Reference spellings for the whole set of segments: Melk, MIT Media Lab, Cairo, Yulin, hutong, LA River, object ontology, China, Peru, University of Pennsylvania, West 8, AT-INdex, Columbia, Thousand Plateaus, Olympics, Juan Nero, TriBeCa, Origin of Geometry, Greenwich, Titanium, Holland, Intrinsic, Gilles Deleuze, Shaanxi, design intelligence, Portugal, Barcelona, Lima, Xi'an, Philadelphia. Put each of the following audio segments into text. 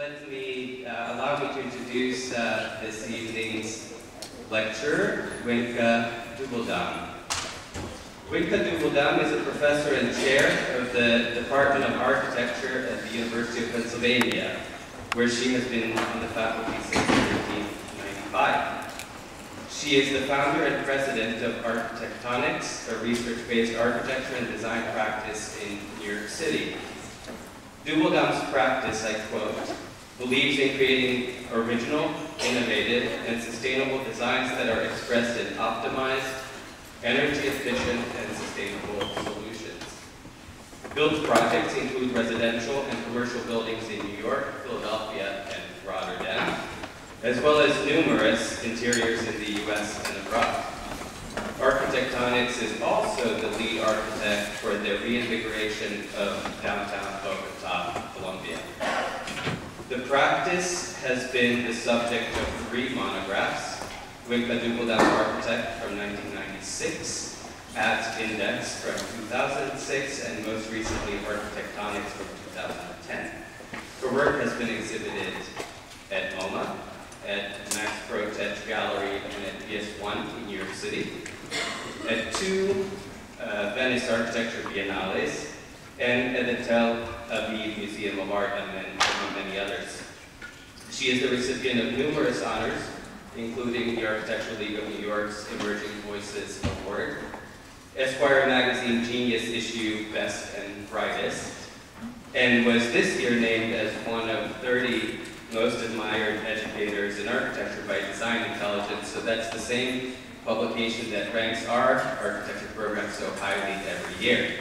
Allow me to introduce this evening's lecturer, Winka Dubbeldam. Winka Dubbeldam is a professor and chair of the Department of Architecture at the University of Pennsylvania, where she has been on the faculty since 1995. She is the founder and president of Architectonics, a research-based architecture and design practice in New York City. Dubbeldam's practice, I quote, believes in creating original, innovative, and sustainable designs that are expressed in optimized, energy-efficient, and sustainable solutions. Bill's projects include residential and commercial buildings in New York, Philadelphia, and Rotterdam, as well as numerous interiors in the US and abroad. Architectonics is also the lead architect for the reinvigoration of downtown Bogotá, Colombia. The practice has been the subject of 3 monographs, Winka Dubbeldam Architect from 1996, At Index from 2006, and most recently Architectonics from 2010. Her work has been exhibited at MoMA, at Max Protetch Gallery, and at PS1 in New York City, at 2 Venice Architecture Biennales, and at the Tel Aviv Museum of Art, among many others. She is the recipient of numerous honors, including the Architectural League of New York's Emerging Voices Award, Esquire Magazine Genius Issue Best and Brightest, and was this year named as one of 30 most admired educators in architecture by Design Intelligence. So that's the same publication that ranks our architecture program so highly every year.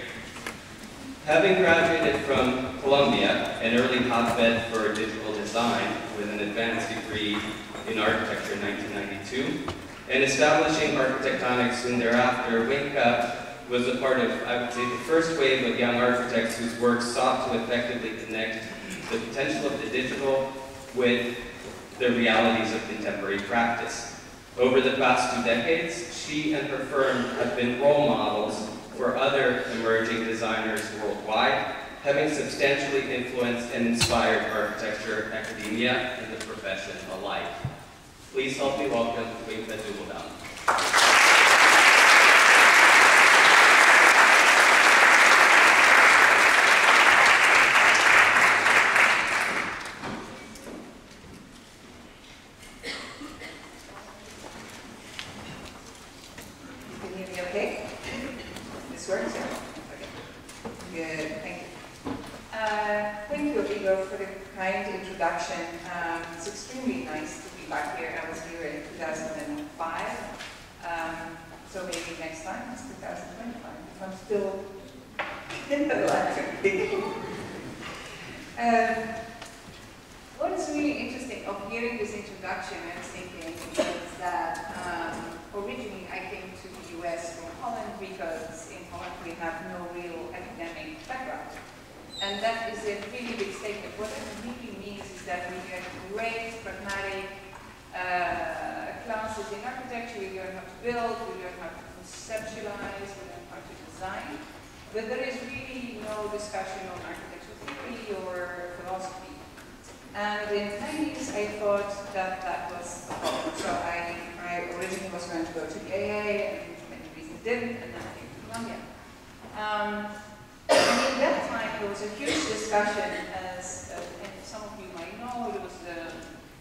Having graduated from Columbia, an early hotbed for digital design, with an advanced degree in architecture in 1992, and establishing Architectonics soon thereafter, Winka was a part of, I would say, the first wave of young architects whose work sought to effectively connect the potential of the digital with the realities of contemporary practice. Over the past 2 decades, she and her firm have been role models for other emerging designers worldwide, having substantially influenced and inspired architecture, academia, and the profession alike. Please help me welcome Winka Dubbeldam.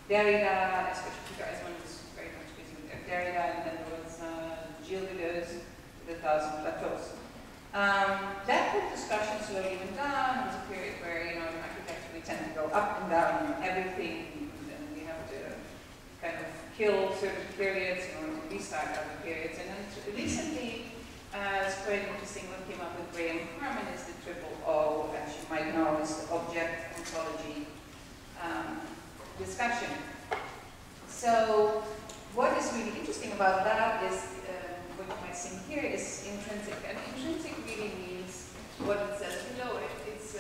Derrida, especially because Eisenman was very much busy with Derrida, and then there was Gilles Deleuze, the Thousand Plateaus. That put discussion slowly went down. It was a period where, you know, in architecture we tend to go up and down on everything, and we have to kind of kill certain periods in order to restart other periods. And then recently, it's quite interesting what came up with Graham Harman is the triple O, as you might know, is the object ontology. Discussion. So what is really interesting about that is what you might see here is intrinsic. And intrinsic really means what it says below it. It's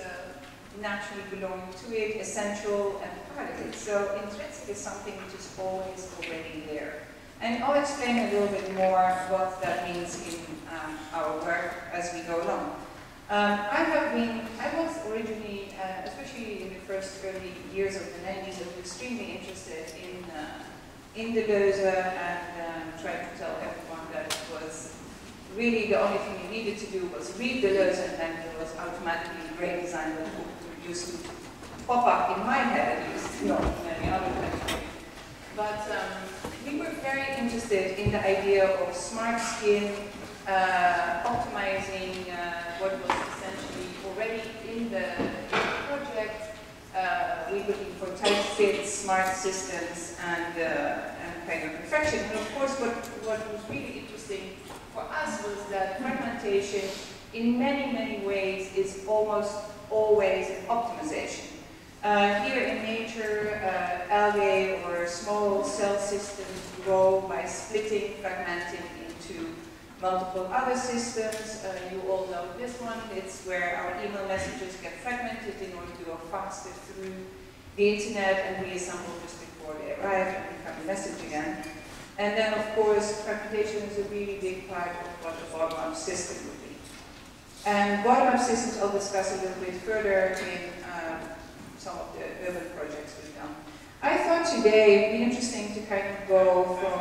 naturally belonging to it, essential, and part of it. So intrinsic is something which is always already there. And I'll explain a little bit more what that means in our work as we go along. I was originally, especially in the first first early years of the 90s, I was extremely interested in Deleuze, and tried to tell everyone that it was really the only thing you needed to do was read Deleuze, and then there was automatically great design that used to pop up in my head, at least, not in any other country. But we were very interested in the idea of smart skin, optimizing what was essentially already in the project. We were looking for tight fit, smart systems, and kind of perfection. And of course, what was really interesting for us was that fragmentation, in many, many ways, is almost always an optimization. Here in nature, algae or small cell systems grow by splitting, fragmenting into multiple other systems. You all know this one. It's where our email messages get fragmented in order to go faster through the internet and reassemble just before they arrive and become a message again. And then, of course, fragmentation is a really big part of what the bottom-up system would be. And bottom-up systems I'll discuss a little bit further in some of the urban projects we've done. I thought today it'd be interesting to kind of go from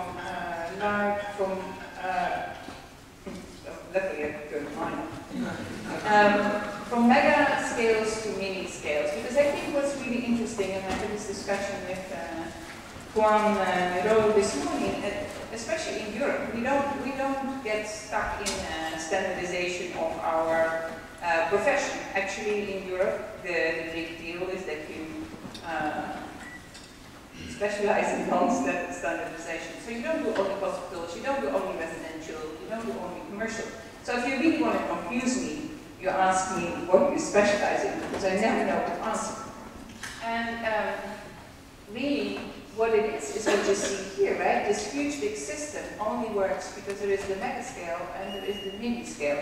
from mega scales to mini scales, because I think what's really interesting, and I had this discussion with Juan Nero this morning, especially in Europe, we don't get stuck in standardization of our profession. Actually, in Europe, the big deal is that you specialize in non-standardization. So you don't do only hospitals, you don't do only residential, you don't do only commercial. So if you really want to confuse me, you ask me what you specialize in, because I never know what to answer. And really, what it is what you see here, right? This huge big system only works because there is the mega scale and there is the mini scale.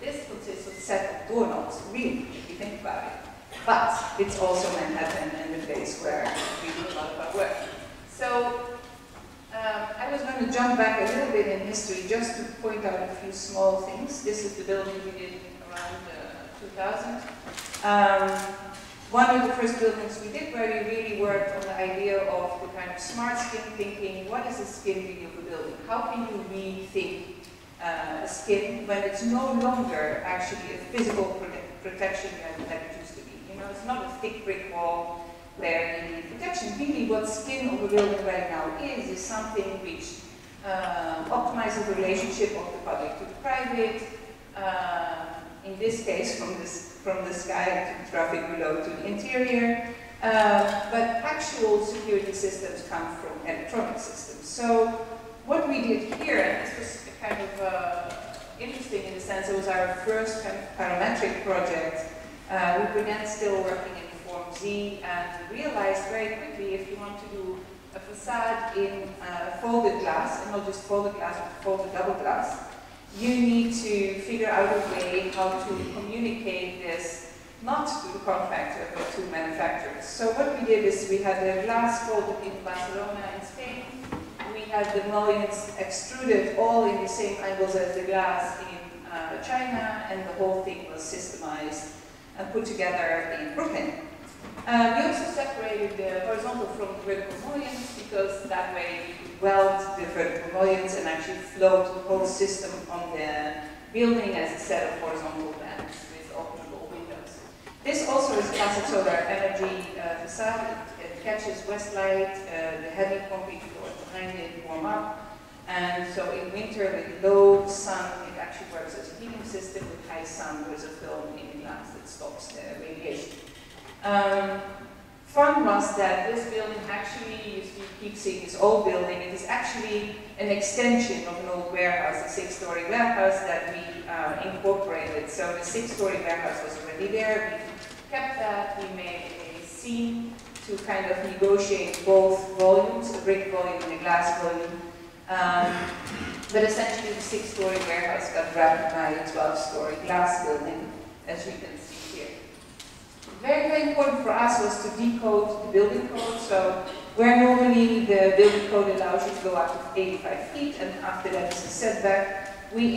This consists of a set of doorknobs, really, if you think about it. But it's also Manhattan and the place where we do a lot of our work. So I was going to jump back a little bit in history just to point out a few small things. This is the building we did around 2000. One of the first buildings we did where we really worked on the idea of the kind of smart skin thinking. What is the skin reading of a building? How can you rethink skin when it's no longer actually a physical protection that it used to be? You know, it's not a thick brick wall where you need protection. Really, what skin of a building right now is something which optimizes the relationship of the public to the private. In this case, from the sky to the traffic below to the interior. But actual security systems come from electronic systems. So what we did here, and this was kind of interesting in the sense it was our first kind of parametric project. We were then still working in Form Z, and realized very quickly if you want to do a facade in folded glass, and not just folded glass, but folded double glass, you need to figure out a way how to communicate this not to the contractor, but to manufacturers. So what we did is we had the glass folded in Barcelona in Spain. We had the mullions extruded all in the same angles as the glass in China, and the whole thing was systemized and put together in Brooklyn. We also separated the horizontal from the vertical mullions, because that way you could weld the vertical mullions and actually float the whole system on the building as a set of horizontal bands with openable windows. This also is classic solar energy facade. It catches west light, the heavy concrete floors behind it warm up, and so in winter with low sun it actually works as a heating system. With high sun there's a film in glass that stops the radiation. Fun was that this building actually, you keep seeing this old building, it is actually an extension of an old warehouse, a six-story warehouse that we incorporated. So the six-story warehouse was already there, we kept that, we made a seam to kind of negotiate both volumes, a brick volume and a glass volume. But essentially the six-story warehouse got wrapped by a 12-story glass building, as we can see. Very, very important for us was to decode the building code. So where normally the building code allows you to go up to 85 feet, and after that it's a setback, we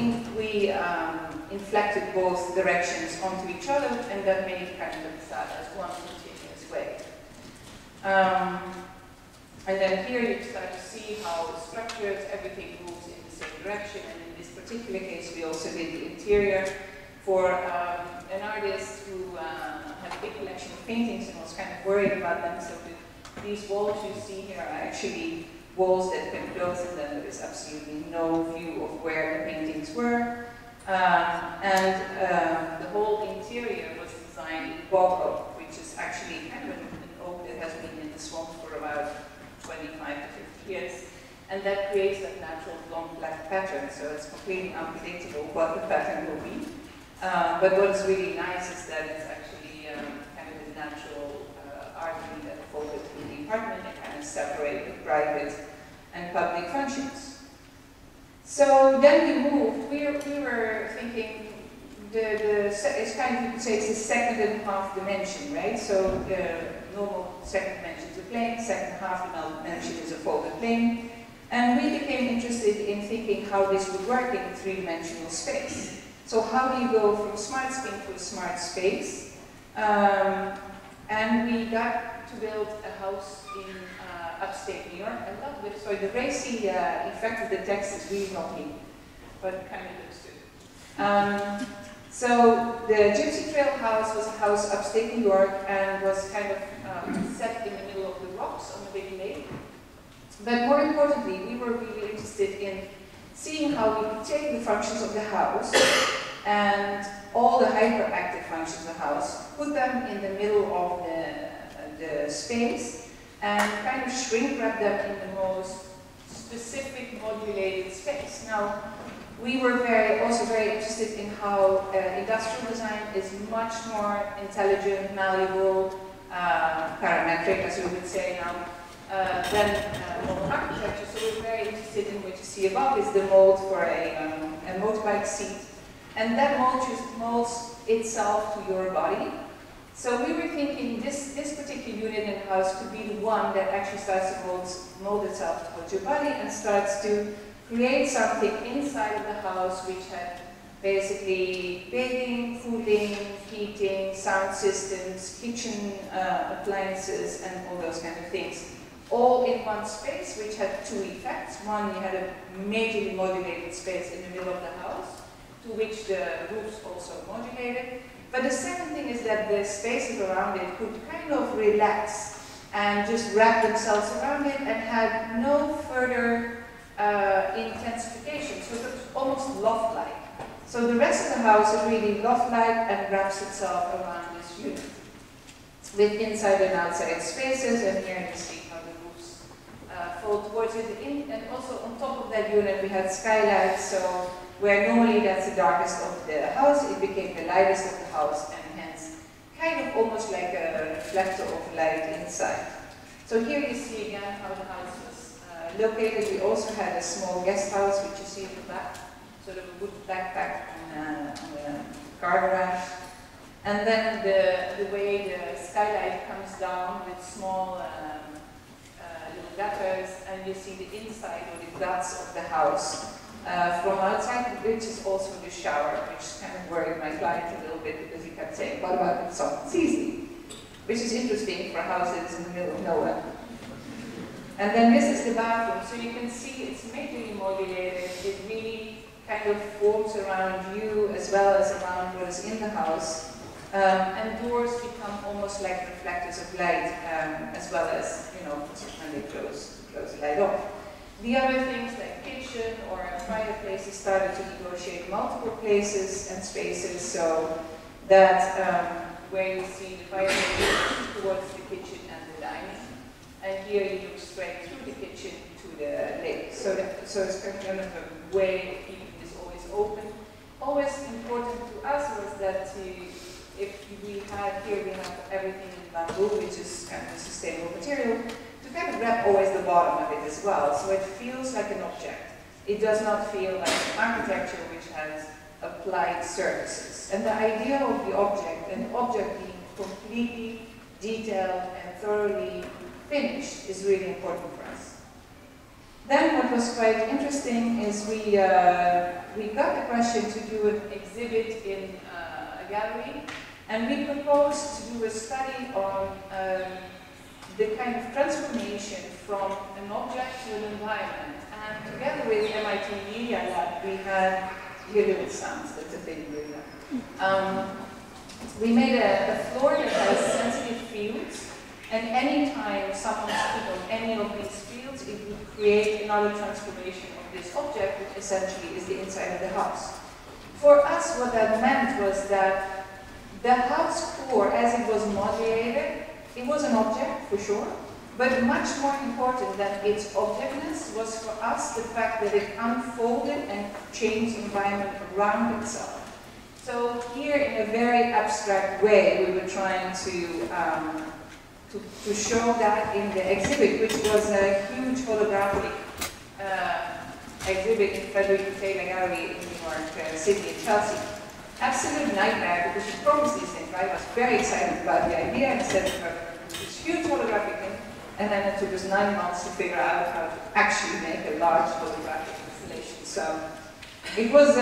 inflected both directions onto each other, and that made it kind of as one continuous way. And then here you start to see how the structures, everything moves in the same direction. And in this particular case, we also did the interior for an artist who had a big collection of paintings and was kind of worried about them. So these walls you see here are actually walls that can close, and then there is absolutely no view of where the paintings were. And the whole interior was designed in bog oak, which is actually kind of an oak that has been in the swamp for about 25 to 50 years. And that creates that natural long black pattern, so it's completely unpredictable what the pattern will be. But what's really nice is that it's actually kind of a natural artery that folded through the apartment and kind of separate the private and public functions. So then we moved. We were thinking it's kind of, you could say, it's the second and half dimension, right? So the normal second dimension is a plane, second half dimension is a folded plane. And we became interested in thinking how this would work in a three-dimensional space. So how do you go from smart skin to a smart space? And we got to build a house in upstate New York. I love it. So the racy effect of the text is really not me, but kind of looks good. So the Gypsy Trail house was a house upstate New York and was kind of set in the middle of the rocks on the big lake. But more importantly, we were really interested in seeing how we could take the functions of the house and all the hyperactive functions of the house, put them in the middle of the space, and kind of shrink wrap them in the most specific modulated space. Now, we were also very interested in how industrial design is much more intelligent, malleable, parametric, as we would say now, than modern architecture. So we're very interested in what you see above is the mold for a motorbike seat. And that mold just molds itself to your body. So we were thinking this particular unit in the house could be the one that actually starts to mold itself towards your body and starts to create something inside of the house which had basically bathing, cooling, heating, sound systems, kitchen appliances, and all those kind of things, all in one space, which had two effects. One, you had a majorly modulated space in the middle of the house, to which the roofs also modulated. But the second thing is that the spaces around it could kind of relax and just wrap themselves around it and had no further intensification. So it was almost loft-like. So the rest of the house is really loft-like and wraps itself around this unit with inside and outside spaces. And here you see how the roofs fold towards it. And also on top of that unit, we had skylights. So where normally that's the darkest of the house, it became the lightest of the house, and hence kind of almost like a reflector of light inside. So here you see again how the house was located. We also had a small guest house, which you see in the back, sort of a wood backpack on the car garage. And then the way the skylight comes down with small little gutters, and you see the inside or the guts of the house. From outside, which is also the shower, which kind of worried my client a little bit because he kept saying, what about if someone sees me? Which is interesting for a house that is in the middle of nowhere. And then this is the bathroom. So you can see it's majorly modulated. It really kind of forms around you as well as around what is in the house. And doors become almost like reflectors of light, as well as, you know, when they close the light off. The other things like kitchen or fireplaces started to negotiate multiple places and spaces, so that where you see the fireplace towards the kitchen and the dining, and here you look straight through the kitchen to the lake. So it's kind of a way of keeping this always open. Always important to us was that if we had here, we have everything in bamboo, which is kind of a sustainable material. Kind of wrap always the bottom of it as well, so it feels like an object. It does not feel like architecture which has applied surfaces. And the idea of the object, and the object being completely detailed and thoroughly finished, is really important for us. Then what was quite interesting is we got the question to do an exhibit in a gallery, and we proposed to do a study on the kind of transformation from an object to an environment. And together with MIT Media Lab, we had here little sounds, that's a big river. We made a floor that has sensitive fields, and any time someone stood on any of these fields, it would create another transformation of this object, which essentially is the inside of the house. For us, what that meant was that the house core, as it was modulated, it was an object, for sure, but much more important than its objectness was for us the fact that it unfolded and changed the environment around itself. So here, in a very abstract way, we were trying to show that in the exhibit, which was a huge holographic exhibit in TriBeCa Gallery in New York City and Chelsea. Absolute nightmare, because she promised these things, right? I was very excited about the idea and said to her, this huge holographic thing, and then it took us 9 months to figure out how to actually make a large holographic installation. So it was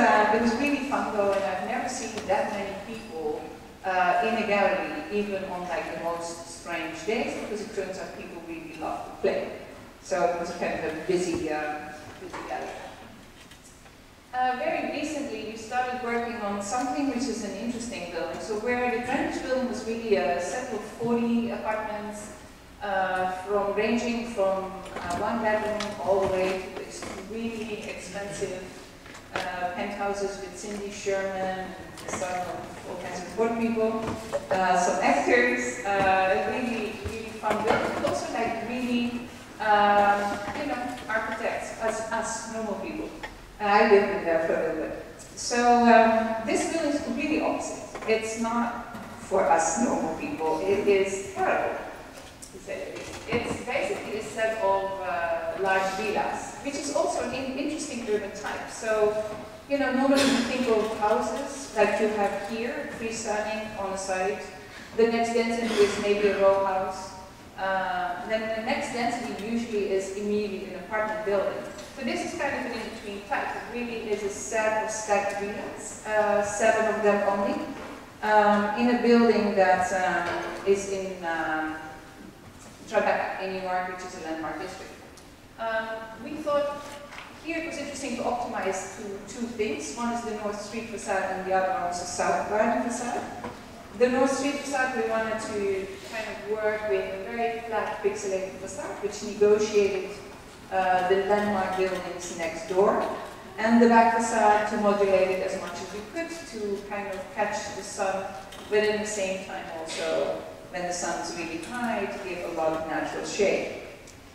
really fun though, and I've never seen that many people in a gallery, even on like the most strange days, because it turns out people really love to play. So it was kind of a busy, busy gallery. Very recently, we started working on something which is an interesting building. So where the Greenwich building was really a set of 40 apartments, ranging from one bedroom all the way to this really expensive penthouses with Cindy Sherman, and so all kinds of important people, some actors, really, really fun building, but also like really, you know, architects, us normal people. I lived in there for a little bit. So this building is completely opposite. It's not for us normal people. It is terrible, to say the least. It's basically a set of large villas, which is also an interesting urban type. So, you know, normally you think of houses like you have here, freestanding on a site. The next density is maybe a row house. Then the next density usually is immediately an apartment building. So this is kind of an in-between type. It really is a set of stacked units, 7 of them only, in a building that is in TriBeCa in New York, which is a landmark district. We thought here it was interesting to optimize two things. One is the North Street facade and the other one is the South Garden facade. The North Street facade, we wanted to kind of work with a very flat pixelated facade, which negotiated the landmark buildings next door, and the back facade to modulate it as much as we could to kind of catch the sun, but at the same time also, when the sun's really high, to give a lot of natural shade.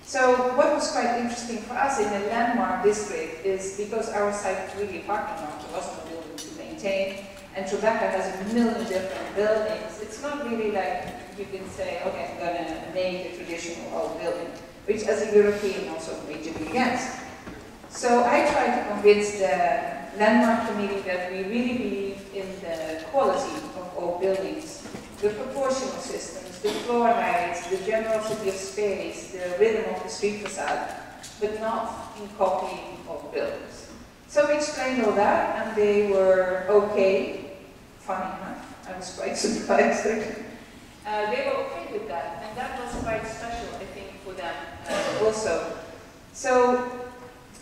So what was quite interesting for us in the landmark district is because our site was really a parking lot, there wasn't a building to maintain, and TriBeCa has a million different buildings. It's not really like you can say, okay, I'm going to make a traditional old building, which as a European also majorly against. So I tried to convince the landmark committee that we really believe in the quality of old buildings, the proportional systems, the floor heights, the generosity of space, the rhythm of the street facade, but not in copying of buildings. So we explained all that, and they were okay. Funny enough, I was quite surprised. They were okay with that, and that was quite special, I think, for them also. So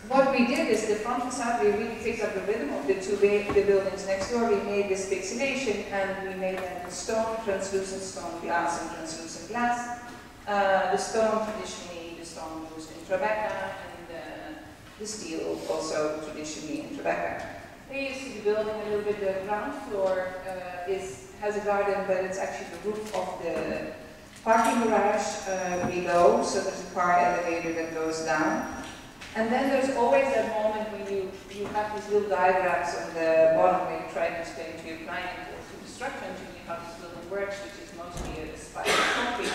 what we did is the front facade, we really picked up the rhythm of the two buildings next door. We made this pixelation and we made them in stone, translucent stone glass, and translucent glass. The stone, traditionally, the stone used in TriBeCa, and the steel also traditionally in TriBeCa. Here you see the building a little bit. The ground floor has a garden, but it's actually the roof of the parking garage below, so there's a car elevator that goes down. And then there's always that moment when you have these little diagrams on the bottom where you try to explain to your client or to the structure engineer how this building works, which is mostly a spiral copy.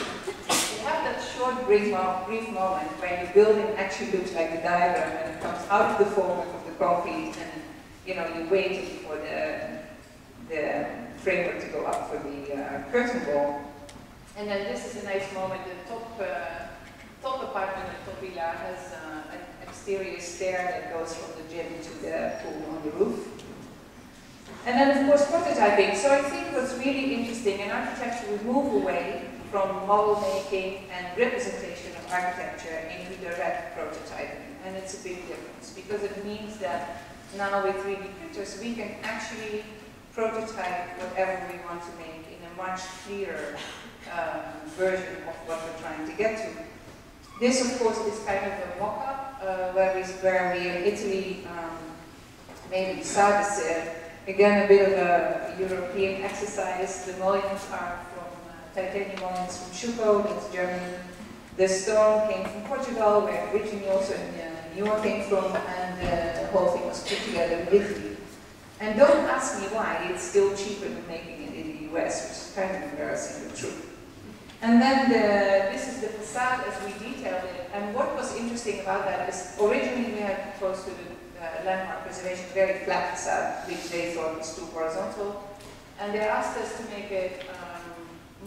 You have that short, brief moment where the building actually looks like a diagram and it comes out of the form of the concrete, and you know you're waiting for the framework to go up for the curtain wall. And then this is a nice moment. The top apartment in top villa has exterior stair that goes from the gym to the pool on the roof. And then, of course, prototyping. So I think what's really interesting, and architecture would move away from model making and representation of architecture into direct prototyping. And it's a big difference because it means that now with 3D printers we can actually prototype whatever we want to make in a much clearer version of what we're trying to get to. This, of course, is kind of a mock-up where we in Italy made in Sardes, again a bit of a European exercise. The mullions are from titanium mullions from Schuko, that's Germany. The stone came from Portugal, where originally also Newark came from, and the whole thing was put together in Italy. And don't ask me why, it's still cheaper than making it in the US, which is kind of embarrassing, but true. And then this is the facade as we detailed it. And what was interesting about that is originally we had proposed to the landmark preservation very flat facade, which they thought was too horizontal. And they asked us to make it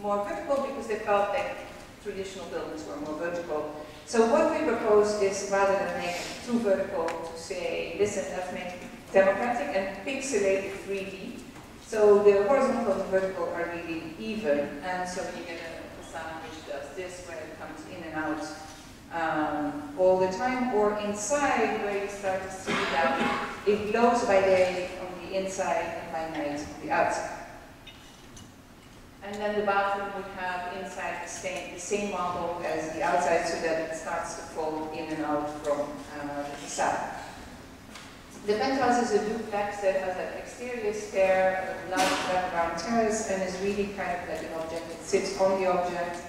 more vertical because they felt that traditional buildings were more vertical. So what we proposed is rather than make it too vertical to say, listen, let's make it democratic and pixelated 3D. So the horizontal and vertical are really even, and so you get a facade which does this where it comes in and out all the time, or inside where you start to see that it glows by day on the inside and by night on the outside. And then the bathroom would have inside the same model as the outside so that it starts to fold in and out from the facade. The penthouse is a duplex that has an exterior stair, a large wraparound terrace, and is really kind of like an object that sits on the object,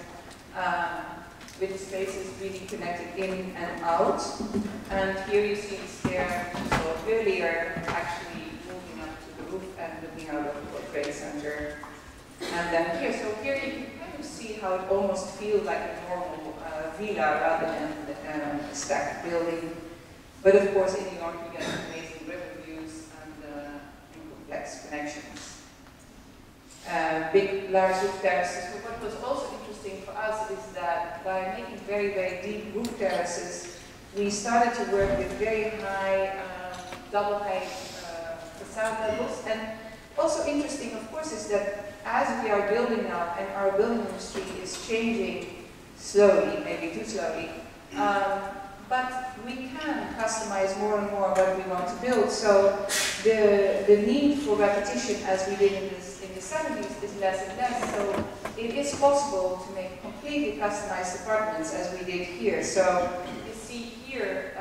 with the spaces really connected in and out. And here you see the stair, so earlier, actually moving up to the roof and looking out of the World Trade Center. And then here, so here you can kind of see how it almost feels like a normal villa rather than a stacked building. But of course, in New York, you get amazing river views and complex connections. Big, large roof terraces. But what was also interesting for us is that by making very, very deep roof terraces, we started to work with very high, double height facade levels. And also interesting, of course, is that as we are building now, and our building industry is changing slowly, maybe too slowly, but we can customize more and more what we want to build. So the need for repetition, as we did in the 70s, is less and less. So it is possible to make completely customized apartments, as we did here. So you see here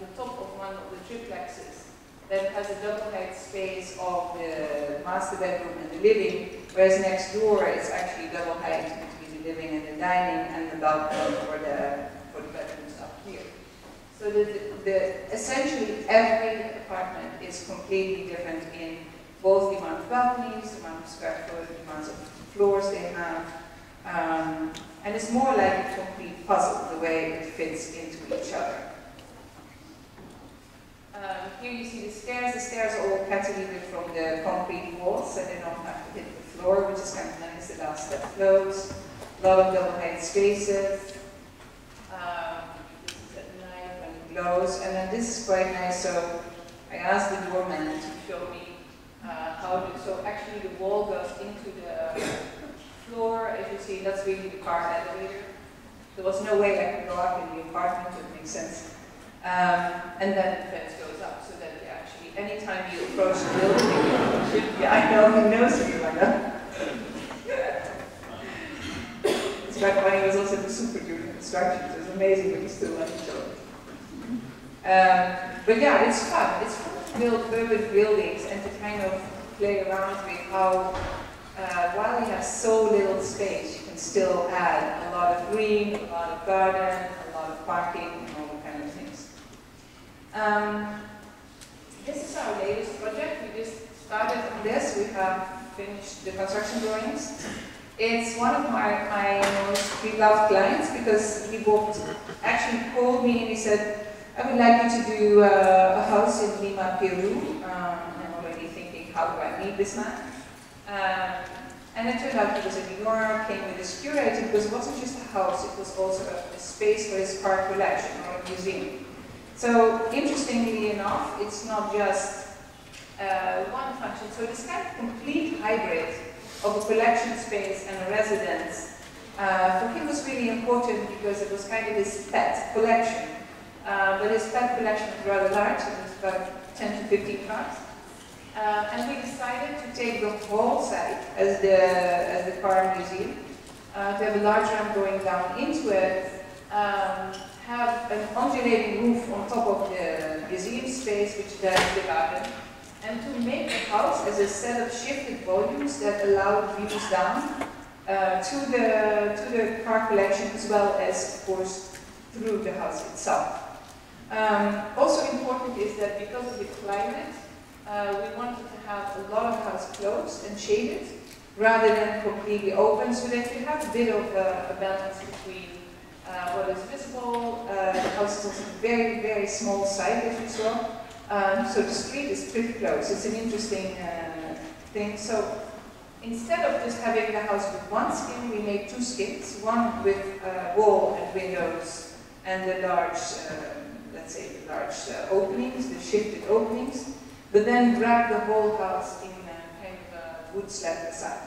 the top of one of the triplexes that has a double height space of the master bedroom and the living, whereas next door it's actually double height between the living and the dining and the balcony for the bedrooms up here. So essentially every apartment is completely different in both the amount of balconies, the amount of square foot, the amount of floors they have, and it's more like a complete puzzle, the way it fits into each other. Here you see the stairs. The stairs are all cantilevered from the concrete walls, so they don't have to hit the floor, which is kind of nice. The last step floats. A lot of double-height spaces. This is at night when it glows, and then this is quite nice. So I asked the doorman to show me so actually the wall goes into the floor. As you see, that's really the car elevator. There was no way I could go up in the apartment. It makes sense. And then the fence goes up so that you actually, anytime you approach the building, I know who knows you, I know. It's back when he was also the super during construction, so it's amazing but he still liked to show it. But yeah, it's fun. It's fun to build urban buildings and to kind of play around with how, while you have so little space, you can still add a lot of green, a lot of garden, a lot of parking. This is our latest project. We just started on this. We have finished the construction drawings. It's one of my most beloved clients because he actually called me and he said, I would like you to do a house in Lima, Peru. I'm already thinking, how do I meet this man? And it turned out he was in New York, came with his curator, because it wasn't just a house, it was also a space for his art collection or a museum. So, interestingly enough, it's not just one function. So, this kind of complete hybrid of a collection space and a residence for him was really important because it was kind of his pet collection. But his pet collection was rather large, it was about 10 to 15 cars. And we decided to take the whole site as the car museum, to have a large ramp going down into it, have an undulating roof on top of the museum space, which does the garden, and to make the house as a set of shifted volumes that allowed views down to the car collection, as well as, of course, through the house itself. Also important is that because of the climate, we wanted to have a lot of house closed and shaded, rather than completely open, so that you have a bit of a balance between what is visible. The house is also a very, very small site, as you saw. So the street is pretty close. It's an interesting thing. So instead of just having the house with one skin, we made two skins, one with wall and windows and the large, let's say, the large openings, the shifted openings, but then wrap the whole house in kind of a wood slab facade.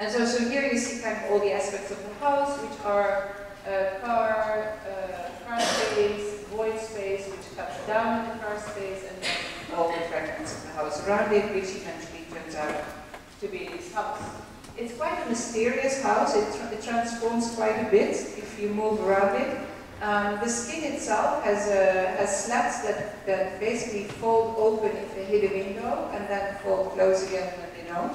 And so here you see kind of all the aspects of the house, which are car space, void space, which cuts down in the car space, and then all the fragments of the house around it, which eventually turns out to be this house. It's quite a mysterious house. It transforms quite a bit if you move around it. The skin itself has slats that basically fold open if they hit a window, and then fold close again when they don't.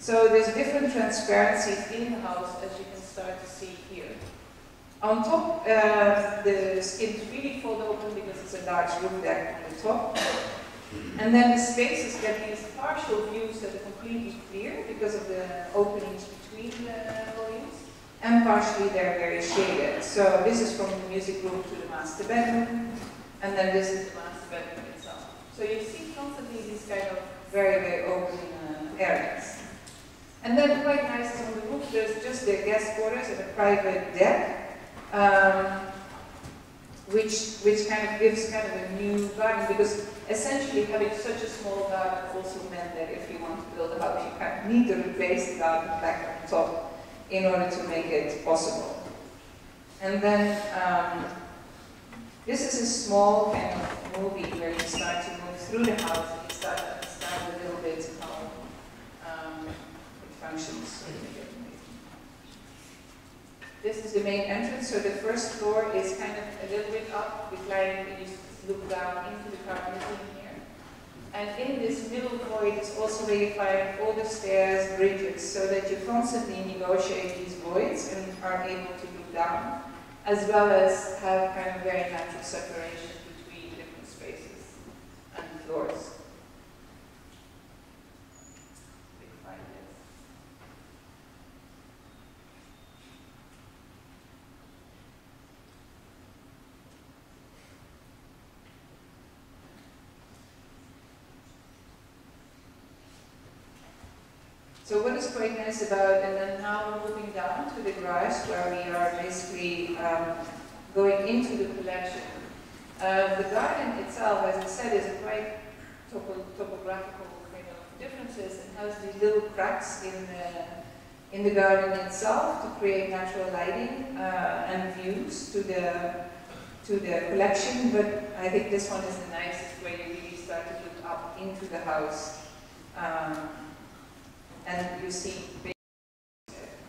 So there's different transparencies in the house, as you can start to see here. On top, the skins really fold open because it's a large roof deck on the top. And then the spaces get these partial views that are completely clear because of the openings between the volumes, and partially they're very shaded. So this is from the music room to the master bedroom, and then this is the master bedroom itself. So you see constantly these kind of very, very open areas. And then quite nice on the roof, there's just the guest quarters and a private deck, which kind of gives kind of a new garden, because essentially having such a small garden also meant that if you want to build a house, you kind of need to replace the garden back on top in order to make it possible. And then this is a small kind of movie where you start to move through the house and you start to understand a little bit how it functions. This is the main entrance, so the first floor is kind of a little bit up, declining, and you look down into the car museum here. And in this middle void is also where you find all the stairs, bridges, so that you constantly negotiate these voids and are able to look down, as well as have kind of very natural separation between different spaces and floors. So what is quite nice about, and then now we're moving down to the garage where we are basically going into the collection. The garden itself, as I said, is a quite topographical kind of differences and has these little cracks in the garden itself to create natural lighting and views to the collection. But I think this one is the nicest where you really start to look up into the house. And you see big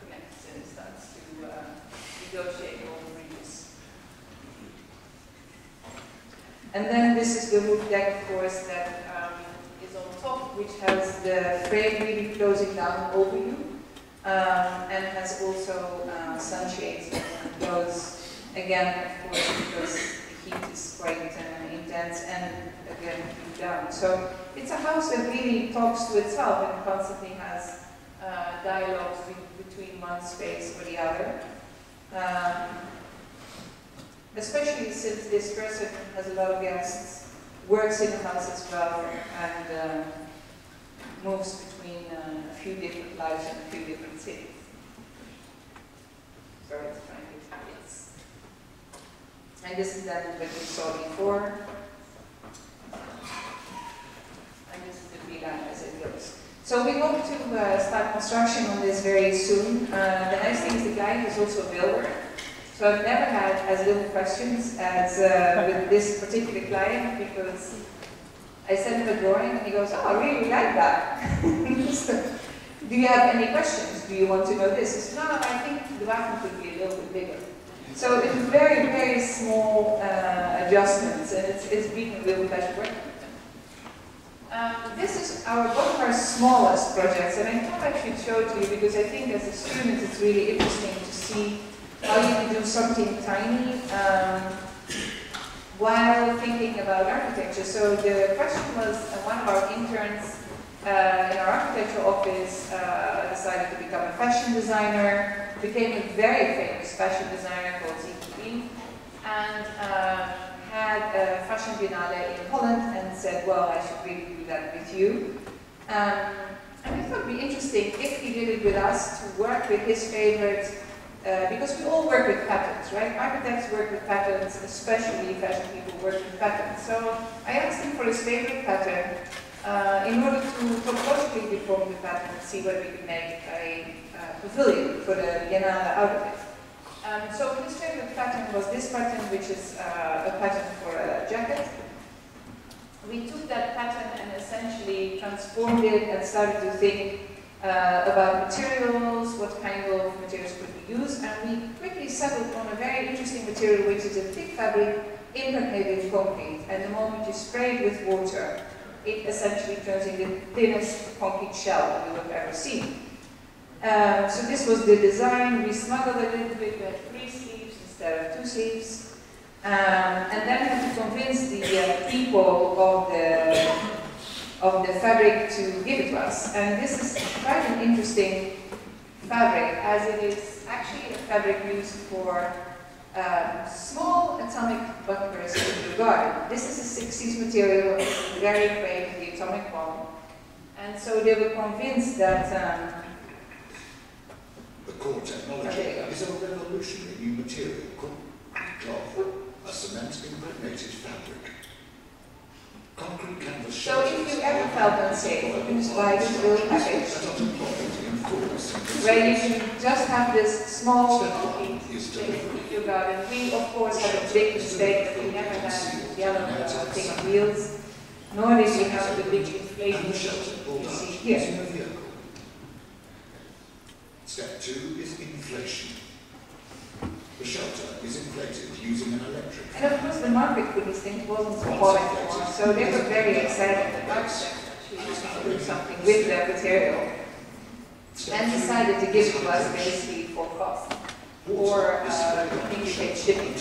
connects and starts to negotiate all the regions. And then this is the roof deck, of course, that is on top, which has the frame really closing down over you, and has also sunshades and clothes. Again, of course, because the heat is quite intense, and again, down. So it's a house that really talks to itself and constantly has dialogues between one space or the other. Especially since this person has a lot of guests, works in the house as well, and moves between a few different lives and a few different cities. Sorry to find it. Yes. And this is that what you saw before. And this is the villa as it goes. So we hope to start construction on this very soon. The nice thing is the guy is also a builder. So I've never had as little questions as with this particular client, because I sent him a drawing and he goes, oh, I really like that. So, do you have any questions? Do you want to know this? I said, no, I think the bathroom could be a little bit bigger. So it's very, very small adjustments, and it's been a real pleasure working with them. This is one of our smallest projects, and I thought I should show it to you because I think as a student it's really interesting to see how you can do something tiny while thinking about architecture. So the question was, one of our interns in our architecture office decided to become a fashion designer, became a very famous fashion designer called TTP, and had a fashion biennale in Holland and said, well, I should really do that with you. And it would be interesting if he did it with us to work with his favorite, because we all work with patterns, right? Architects work with patterns, especially fashion people work with patterns. So I asked him for his favorite pattern, in order to topologically deform the pattern and see whether we can make a pavilion for the Biennale out of it. So his favorite pattern was this pattern, which is a pattern for a jacket. We took that pattern and essentially transformed it and started to think about materials, what kind of materials could we use, and we quickly settled on a very interesting material, which is a thick fabric impregnated with concrete, and the moment you spray it with water, it essentially turns into the thinnest concrete shell you have ever seen. So this was the design. We smuggled a little bit, we had 3 sleeves instead of 2 sleeves. And then had to convince the people of the fabric to give it to us. And this is quite an interesting fabric, as it is actually a fabric used for small atomic bunkers in your garden. This is a 60s material, very brave, the atomic bomb. And so they were convinced that... the core technology is a revolutionary new material called cloth, a cement impregnated fabric. Concrete canvas shelters... So if you ever felt unsafe, you can just buy this little package, where you can just have this small... your garden. We, of course, have a big mistake that we never had yellow thick wheels, nor did we have the big inflation you see here. Step 2 is inflation. The shelter is inflated using an electric. And of course, the market for these things wasn't so important, so they were very excited that architects actually did something with their material and decided to give to us basically for cost. Or indicate shipping.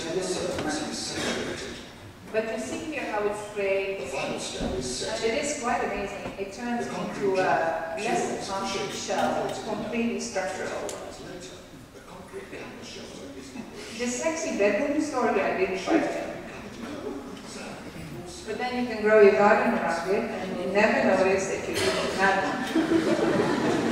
But you see here how it's sprayed, and it is quite amazing. It turns into a less than concrete shell, it's completely structural. The sexy bedroom story I didn't quite tell. But then you can grow your garden around it, and you never notice that you didn't have one.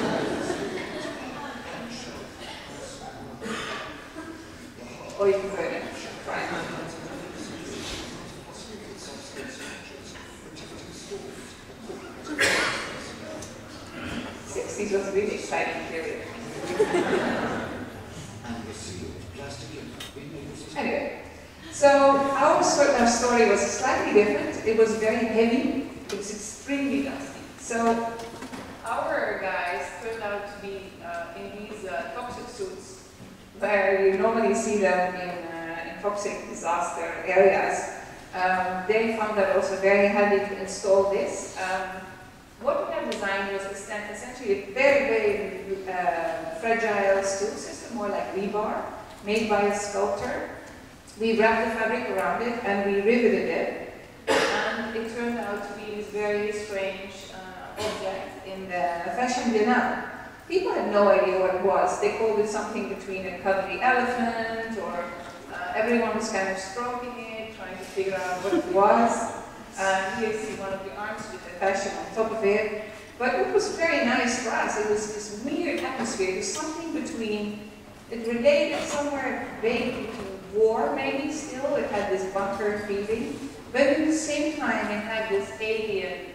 Or you can burn it. Right. '60s was a really exciting period. Anyway, so our story was slightly different. It was very heavy. It was extremely dusty. So our guys turned out to be in these toxic suits, where you normally see them in toxic disaster areas. They found that also very handy to install this. What we have designed was essentially a very, very fragile steel system, more like rebar, made by a sculptor. We wrapped the fabric around it and we riveted it. And it turned out to be this very strange object in the Fashion Biennale. People had no idea what it was. They called it something between a cuddly elephant, or everyone was kind of stroking it, trying to figure out what it was. Here you see one of the arms with a fashion on top of it. But it was very nice for us. It was this weird atmosphere. It was something between, it related somewhere vaguely to war, maybe still. It had this bunker feeling. But at the same time, it had this alien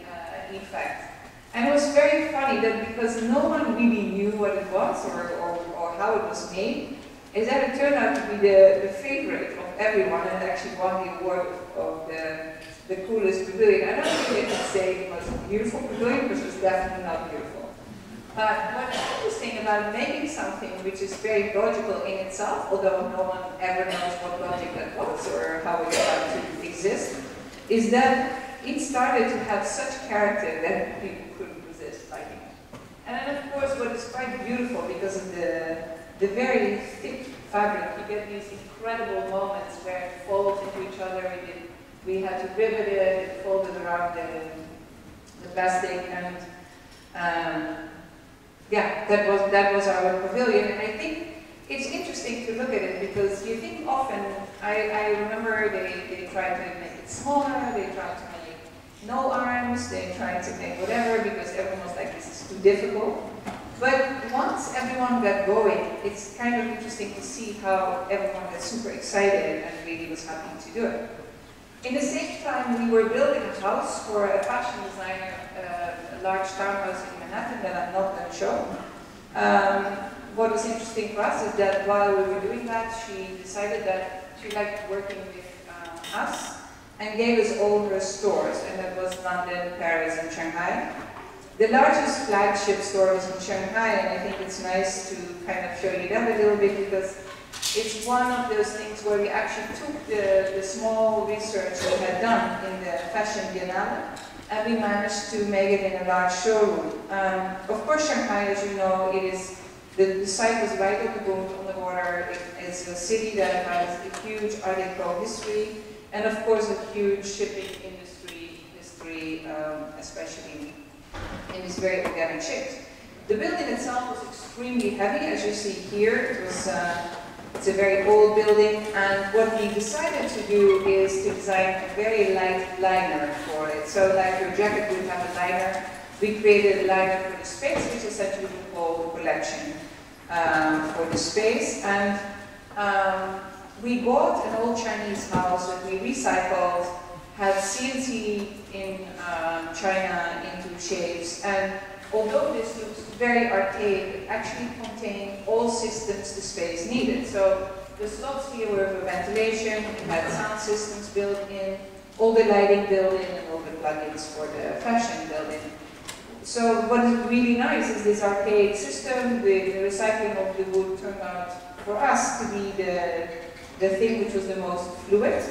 effect. And it was very funny that because no one really knew what it was or how it was made, is that it turned out to be the favorite of everyone and actually won the award of the coolest pavilion. I don't think they could say it was a beautiful pavilion, because it was definitely not beautiful. But what's interesting about making something which is very logical in itself, although no one ever knows what logic that was or how it got to exist, is that it started to have such character that people couldn't resist liking it. And then, of course, what is quite beautiful because of the very thick fabric, you get these incredible moments where it folds into each other. We had to rivet it, it folded around the plastic, and yeah, that was our pavilion. And I think it's interesting to look at it because you think often, I remember they tried to make it smaller, they tried to make no arms, they tried to make whatever because everyone was like, this is too difficult. But once everyone got going, it's kind of interesting to see how everyone got super excited and really was happy to do it. In the same time, we were building a house for a fashion designer, a large townhouse in Manhattan that I'm not going to show. What was interesting for us is that while we were doing that, she decided that she liked working with us and gave us all her stores, and that was London, Paris, and Shanghai. The largest flagship store is in Shanghai, and I think it's nice to kind of show you that a little bit because it's one of those things where we actually took the small research we had done in the Fashion Biennale and we managed to make it in a large showroom. Of course, Shanghai, as you know, it is the site was right on the border. It is a city that has a huge Art Deco history and, of course, a huge shipping industry history, especially in this very organic shape. The building itself was extremely heavy, as you see here. It was, it's a very old building, and what we decided to do is to design a very light liner for it. So like your jacket would have a liner, we created a liner for the space, which is essentially called the collection for the space. And we bought an old Chinese house that we recycled, had CNC in China into shapes, and although this looks very archaic, it actually contained all systems the space needed. So the slots here were for ventilation, it had sound systems built in, all the lighting built in, and all the plugins for the fashion built in. So what is really nice is this archaic system with the recycling of the wood turned out for us to be the thing which was the most fluid.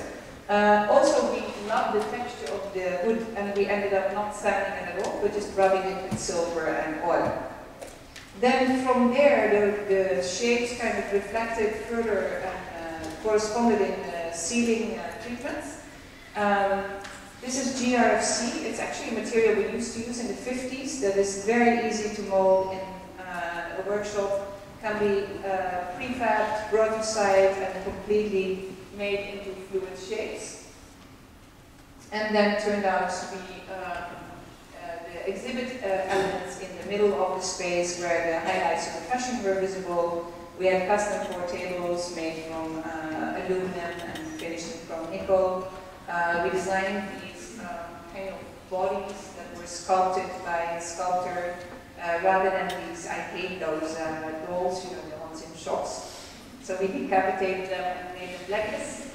Also, we loved the texture of the wood, and we ended up not sanding it at all, but just rubbing it with silver and oil. Then from there, the shapes kind of reflected further and corresponded in sealing treatments. This is GRFC. It's actually a material we used to use in the 50s that is very easy to mold in a workshop, can be prefabbed, brought to site, and completely made into fluid shapes, and then turned out to be the exhibit elements in the middle of the space where the highlights of the fashion were visible. We had custom four tables made from aluminum and finished from nickel. We designed these kind of bodies that were sculpted by a sculptor rather than these, I hate those dolls, you know, the ones in shops. So we decapitated them and made them leggings.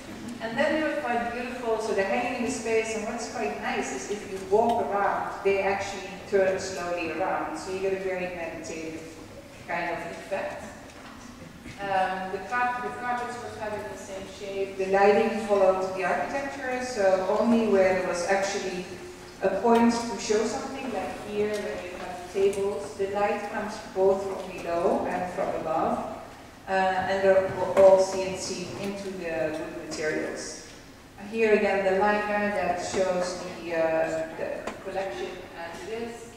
And then they were quite beautiful, so they're hanging in the space, and what's quite nice is if you walk around, they actually turn slowly around. So you get a very meditative kind of effect. The carpets were cut in the same shape. The lighting followed the architecture, so only where there was actually a point to show something, like here where you have tables, the light comes both from below and from above. And they're all CNC into the wood materials. Here again, the liner that shows the collection as it is.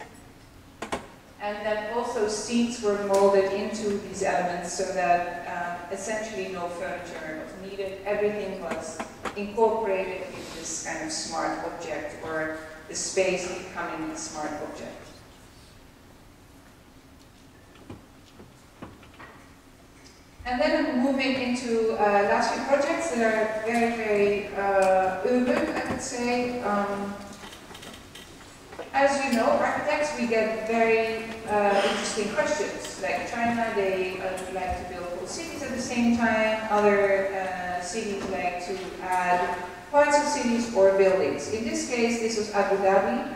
And then also seats were molded into these elements so that essentially no furniture was needed. Everything was incorporated in this kind of smart object, or the space becoming a smart object. And then moving into last few projects that are very, very urban, I would say. as you know, architects, we get very interesting questions. Like China, they like to build whole cities at the same time. Other cities like to add parts of cities or buildings. In this case, this was Abu Dhabi.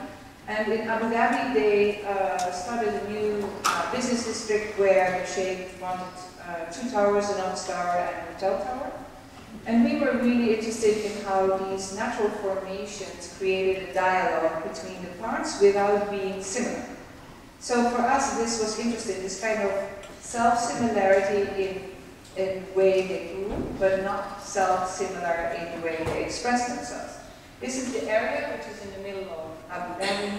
And in Abu Dhabi, they started a new business district where the Sheikh wanted 2 towers, a North Tower and a hotel tower. And we were really interested in how these natural formations created a dialogue between the parts without being similar. So for us, this was interesting, this kind of self-similarity in the way they grew, but not self-similar in the way they expressed themselves. This is the area which is in the middle of Abu Dhabi.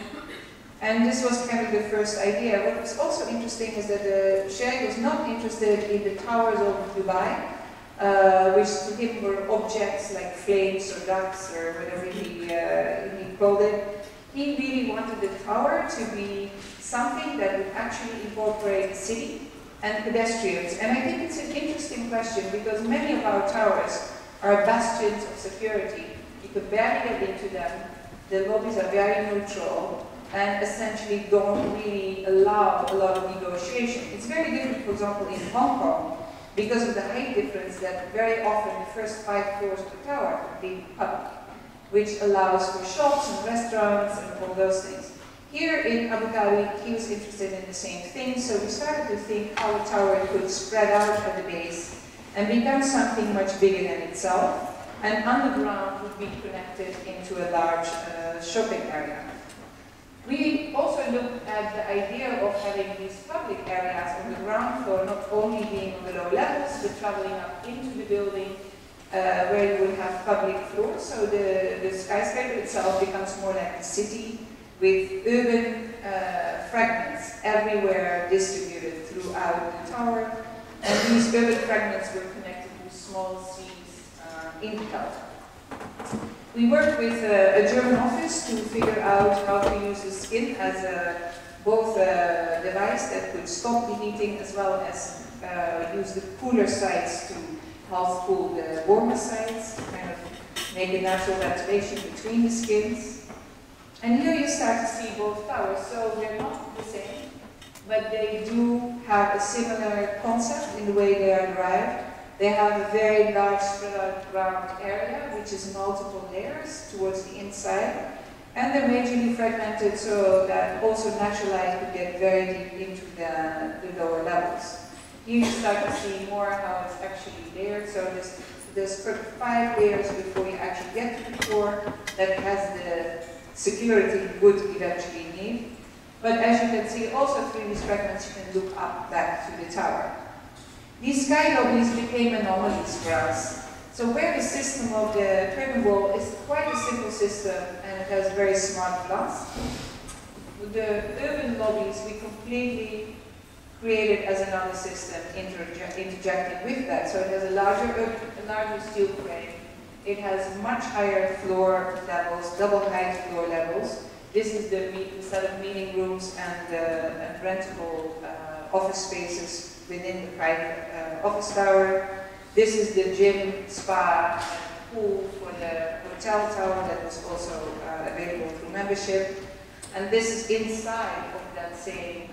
And this was kind of the first idea. What was also interesting is that the Sheikh was not interested in the towers over Dubai, which to him were objects like flames or ducks or whatever he called it. He really wanted the tower to be something that would actually incorporate the city and pedestrians. And I think it's an interesting question because many of our towers are bastions of security. You could barely get into them. The lobbies are very neutral and essentially don't really allow a lot of negotiation. It's very different, for example, in Hong Kong, because of the height difference that very often the first 5 floors of the tower are being public, which allows for shops and restaurants and all those things. Here in Abu Dhabi, he was interested in the same thing, so we started to think how a tower could spread out at the base and become something much bigger than itself, and underground would be connected into a large shopping area. We also looked at the idea of having these public areas on the ground floor, not only being on the low levels, but traveling up into the building where you would have public floors. So the skyscraper itself becomes more like a city with urban fragments everywhere distributed throughout the tower. And these urban fragments were connected to small scenes in the tower. We worked with a German office to figure out how to use the skin as both a device that could stop the heating as well as use the cooler sides to half cool the warmer sides, kind of make a natural ventilation between the skins. And here you start to see both towers, so they're not the same, but they do have a similar concept in the way they are derived. They have a very large spread out ground area, which is multiple layers towards the inside. And they're majorly fragmented so that also natural light could get very deep into the lower levels. Here you start to see more how it's actually layered. So there's 5 layers before you actually get to the floor that has the security you would eventually need. But as you can see, also through these fragments, you can look up back to the tower. These sky lobbies became anomalies for us. So where the system of the pyramid wall is quite a simple system and it has very smart glass, with the urban lobbies we completely created as another system interjecting with that. So it has a larger steel frame. It has much higher floor levels, double height floor levels. This is the set of meeting rooms and rentable office spaces within the private office tower. This is the gym, spa, and pool for the hotel tower that was also available through membership. And this is inside of that same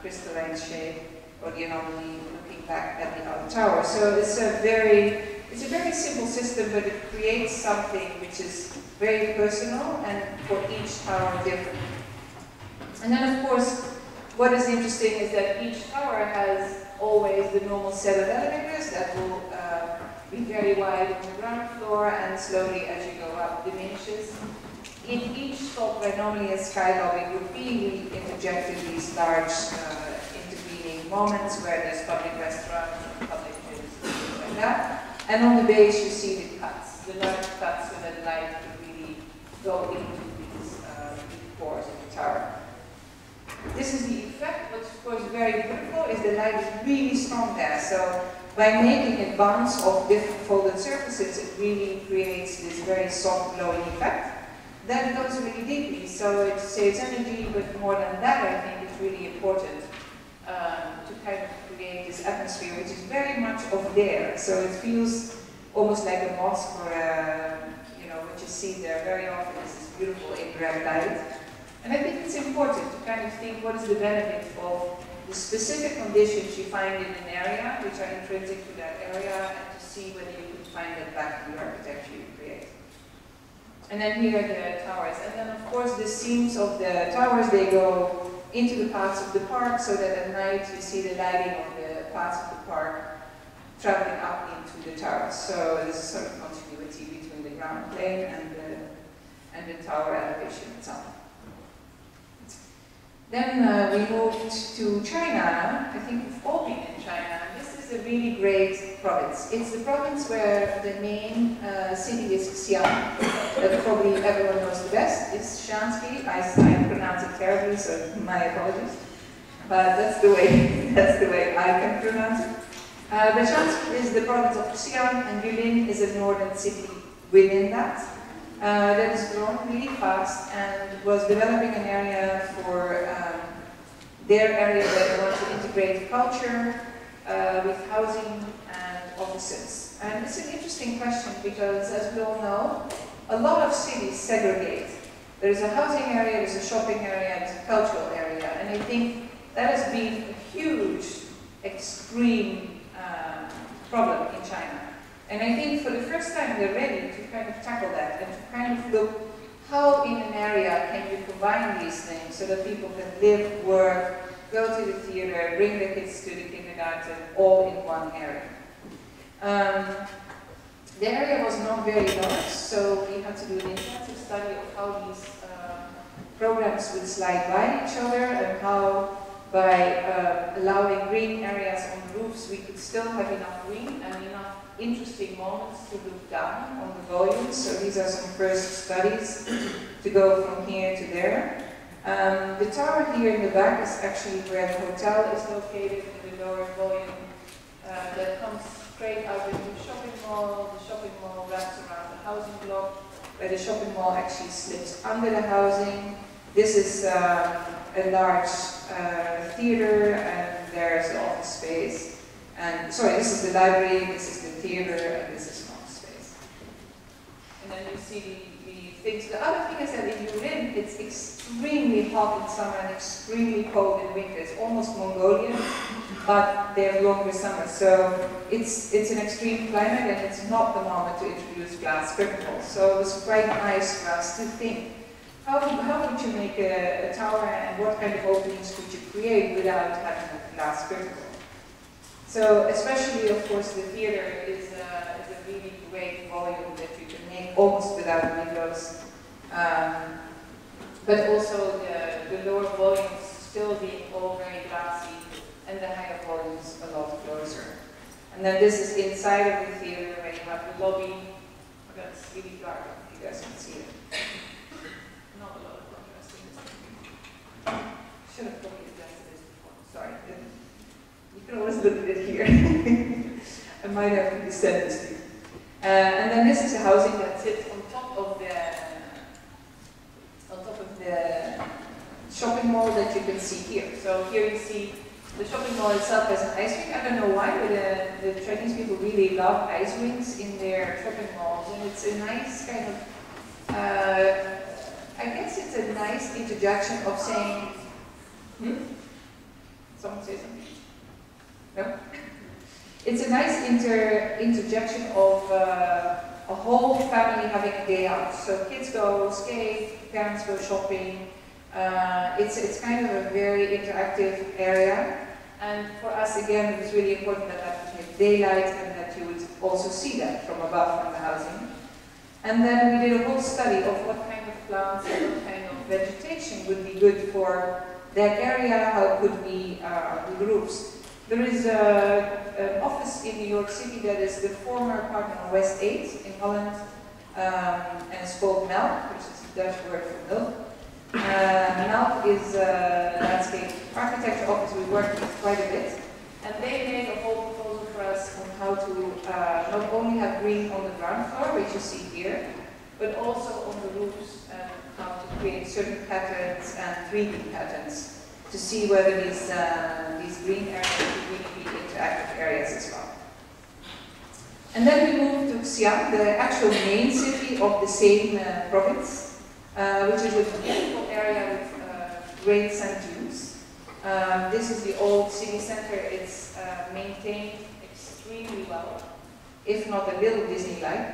crystalline shape or the anomaly looking back at the other tower. So it's a very simple system, but it creates something which is very personal and for each tower different. And then of course, what is interesting is that each tower has always the normal set of elevators that will be very wide on the ground floor and slowly as you go up diminishes. In each stop where normally a sky lobby would be, we interjected these large intervening moments where there's public restaurants and public gyms and things like that. And on the base you see the cuts, the large cuts so that light can really go into these cores of the tower. This is the effect. What's of course very beautiful is the light is really strong there. So by making it bounce off different folded surfaces, it really creates this very soft glowing effect. Then it goes really deeply, so it saves energy, but more than that I think it's really important to kind of create this atmosphere which is very much of there. So it feels almost like a mosque or what you see there very often is this beautiful infrared light. And I think it's important to kind of think what is the benefit of the specific conditions you find in an area, which are intrinsic to that area, and to see whether you can find that back in the architecture you create. And then here are the towers. And then, of course, the seams of the towers, they go into the paths of the park, so that at night you see the lighting of the paths of the park traveling up into the towers. So there's a sort of continuity between the ground plane and the tower elevation itself. Then we moved to China. I think we've all been in China. This is a really great province. It's the province where the main city is Xi'an, that probably everyone knows the best. It's Shaanxi. I pronounce it terribly, so my apologies. But that's the way I can pronounce it. But Shaanxi is the province of Xi'an, and Yulin is a northern city within that. That has grown really fast and was developing an area for their area that they want to integrate culture with housing and offices. And it's an interesting question because, as we all know, a lot of cities segregate. There's a housing area, there's a shopping area, there's a cultural area, and I think that has been a huge, extreme problem in China. And I think for the first time they're ready to kind of tackle that and to kind of look how in an area can you combine these things so that people can live, work, go to the theater, bring their kids to the kindergarten, all in one area. The area was not very large, so we had to do an intensive study of how these programs would slide by each other and how by allowing green areas on roofs we could still have enough green and enough interesting moments to look down on the volumes. So these are some first studies to go from here to there. The tower here in the back is actually where the hotel is located in the lower volume that comes straight out into the shopping mall. The shopping mall wraps around the housing block, where the shopping mall actually slips under the housing. This is a large theater, and there's the office space. And sorry, this is the library, this is the theater, and this is small space. And then you see the things. The other thing is that in Yulin, it's extremely hot in summer and extremely cold in winter. It's almost Mongolian, but they have longer summers. So it's an extreme climate, and it's not the moment to introduce glass curtains. So it was quite nice for us to think, how would you make a tower, and what kind of openings could you create without having a glass curtain? So especially, of course, the theater is a really great volume that you can make almost without windows. But also the lower volumes still being all very glassy, and the higher volumes a lot closer. And then this is inside of the theater where you have the lobby. That's really dark, if you guys can see it. Not a lot of contrast in this thing. Should have probably adjusted this before, sorry. You can always look at it here. I might have to descend this thing. And then this is a housing that sits on top of the shopping mall that you can see here. So here you see the shopping mall itself as an ice rink. I don't know why, but the Chinese people really love ice rinks in their shopping malls, and it's a nice kind of. I guess it's a nice interjection of saying. Someone say something. No? It's a nice interjection of a whole family having a day out. So kids go skate, parents go shopping. It's kind of a very interactive area. And for us, again, it was really important that that was made daylight and that you would also see that from above from the housing. And then we did a whole study of what kind of plants and what kind of vegetation would be good for that area, how could we the groups. There is an office in New York City that is the former apartment on West 8 in Holland, and it's called Melk, which is the Dutch word for milk. Melk is a landscape architecture office we worked with quite a bit, and they made a whole proposal for us on how to not only have green on the ground floor, which you see here, but also on the roofs, and how to create certain patterns and 3D patterns, to see whether these green areas could really be interactive areas as well. And then we moved to Xi'an, the actual main city of the same province, which is a beautiful area with great sentence. This is the old city center. It's maintained extremely well, if not a little Disney-like,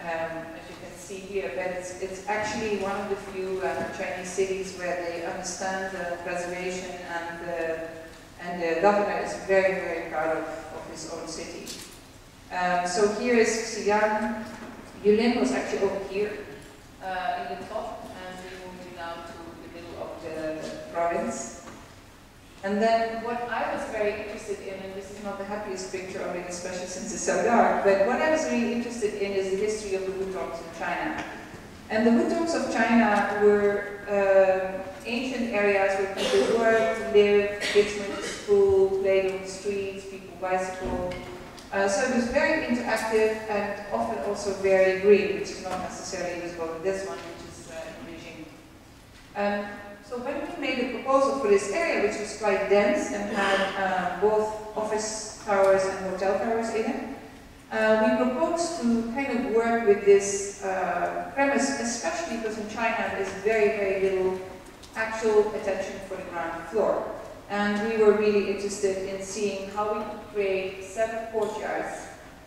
as you can see here. But it's actually one of the few Chinese cities where they understand the preservation, and the governor is very, very proud of his own city. So here is Xi'an. Yulin was actually over here in the top, and we moved down to the middle of the province. And then what I was very interested in, and this is not the happiest picture of it, especially since it's so dark, but what I was really interested in is the history of the hutongs in China. And the hutongs of China were ancient areas where people worked, lived, kids went to school, played on the streets, people bicycled. So it was very interactive and often also very green, which is not necessarily visible in this one, which is in Beijing. So when we made a proposal for this area, which was quite dense and had both office towers and hotel towers in it, we proposed to kind of work with this premise, especially because in China there's very, very little actual attention for the ground floor. And we were really interested in seeing how we could create 7 courtyards,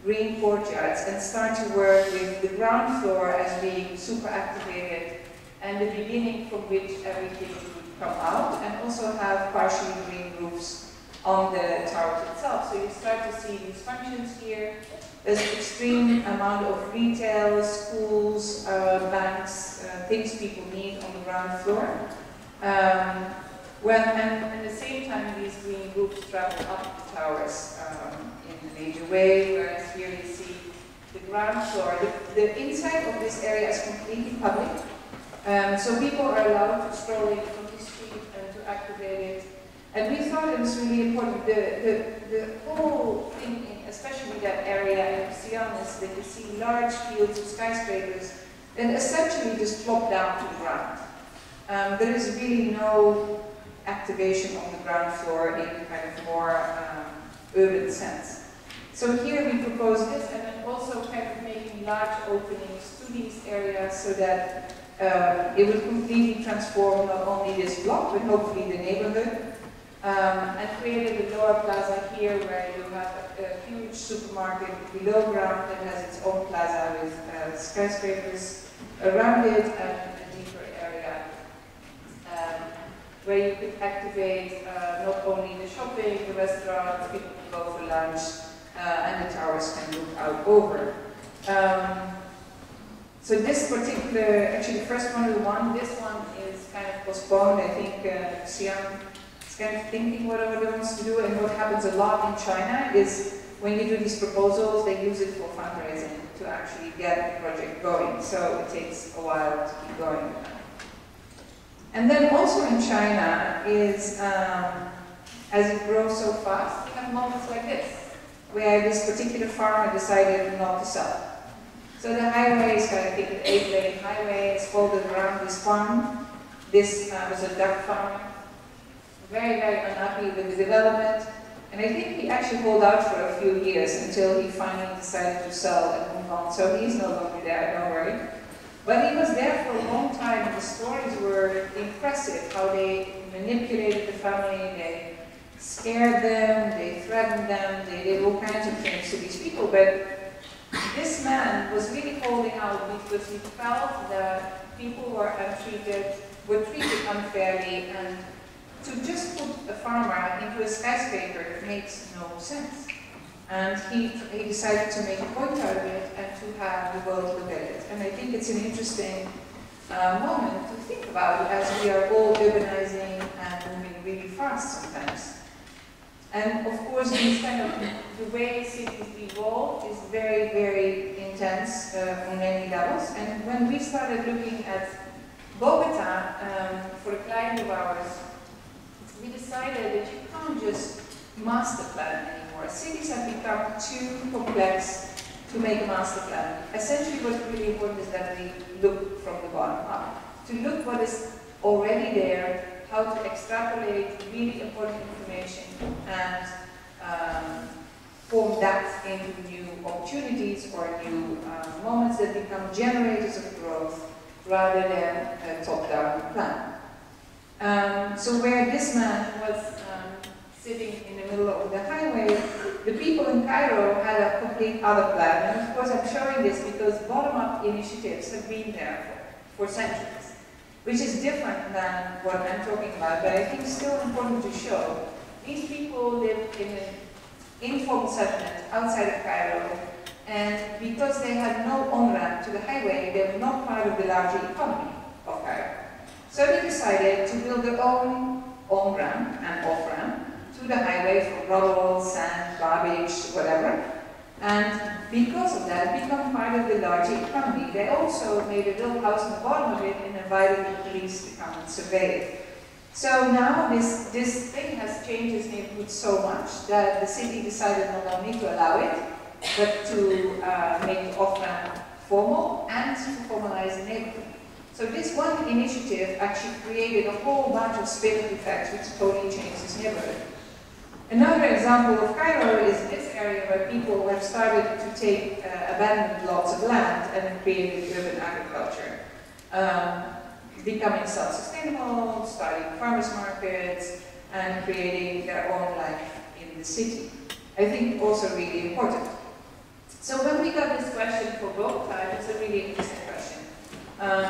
green courtyards, and start to work with the ground floor as being super activated, and the beginning from which everything would come out, and also have partially green roofs on the towers itself. So you start to see these functions here. There's an extreme amount of retail, schools, banks, things people need on the ground floor. And at the same time, these green roofs travel up the towers in a major way, whereas here you see the ground floor. The inside of this area is completely public, so people are allowed to stroll in from the street and to activate it. And we thought it was really important. The whole thing, especially that area in Xi'an, is that you see large fields of skyscrapers that essentially just plop down to the ground. There is really no activation on the ground floor in a kind of more urban sense. So here we propose this, and then also kind of making large openings to these areas so that it would completely transform not only this block, but hopefully the neighborhood. And created the lower plaza here, where you have a huge supermarket below ground that has its own plaza with skyscrapers around it, and a deeper area where you could activate not only the shopping, the restaurants, people can go for lunch, and the towers can look out over. So this particular, actually the first one, this one is kind of postponed. I think Xi'an is kind of thinking what it wants to do, and what happens a lot in China is when you do these proposals, they use it for fundraising to actually get the project going. So it takes a while to keep going. And then also in China is, as it grows so fast, you have moments like this, where this particular farmer decided not to sell. So the highway is kind of like an 8-lane highway. It's folded around this farm. This was a duck farm. Very, very unhappy with the development. And I think he actually held out for a few years until he finally decided to sell and move on. So he's no longer there, don't worry. But he was there for a long time, and the stories were impressive, how they manipulated the family, they scared them, they threatened them, they did all kinds of things to these people. But this man was really holding out because he felt that people were treated unfairly, and to just put a farmer into a skyscraper makes no sense. And he decided to make a point out of it and to have the world look at it. And I think it's an interesting moment to think about as we are all urbanizing and moving really fast sometimes. And of course, these kind of, the way cities evolve is very, very intense on many levels. And when we started looking at Bogotá for a client of ours, we decided that you can't just master plan anymore. Cities have become too complex to make a master plan. Essentially, what's really important is that we look from the bottom up, to look what is already there, how to extrapolate really important information, and form that into new opportunities or new moments that become generators of growth rather than a top-down plan. So where this man was sitting in the middle of the highway, the people in Cairo had a complete other plan. And of course I'm showing this because bottom-up initiatives have been there for centuries, which is different than what I'm talking about, but I think still important to show. These people lived in an informal settlement outside of Cairo, and because they had no on-ramp to the highway, they were not part of the larger economy of Cairo. So they decided to build their own on-ramp and off-ramp to the highway from rubble, sand, garbage, whatever. And because of that, become part of the larger economy. They also made a little house on the bottom of it and invited the police to come and survey it. So now this thing has changed its neighborhood so much that the city decided not only to allow it, but to make the off-ramp formal and to formalize the neighborhood. So this one initiative actually created a whole bunch of spin-off effects which totally changed this neighborhood. Another example of Cairo is this area where people have started to take abandoned lots of land and created urban agriculture. Becoming self-sustainable, starting farmers markets, and creating their own life in the city. I think also really important. So when we got this question for Bogotá, it's a really interesting question.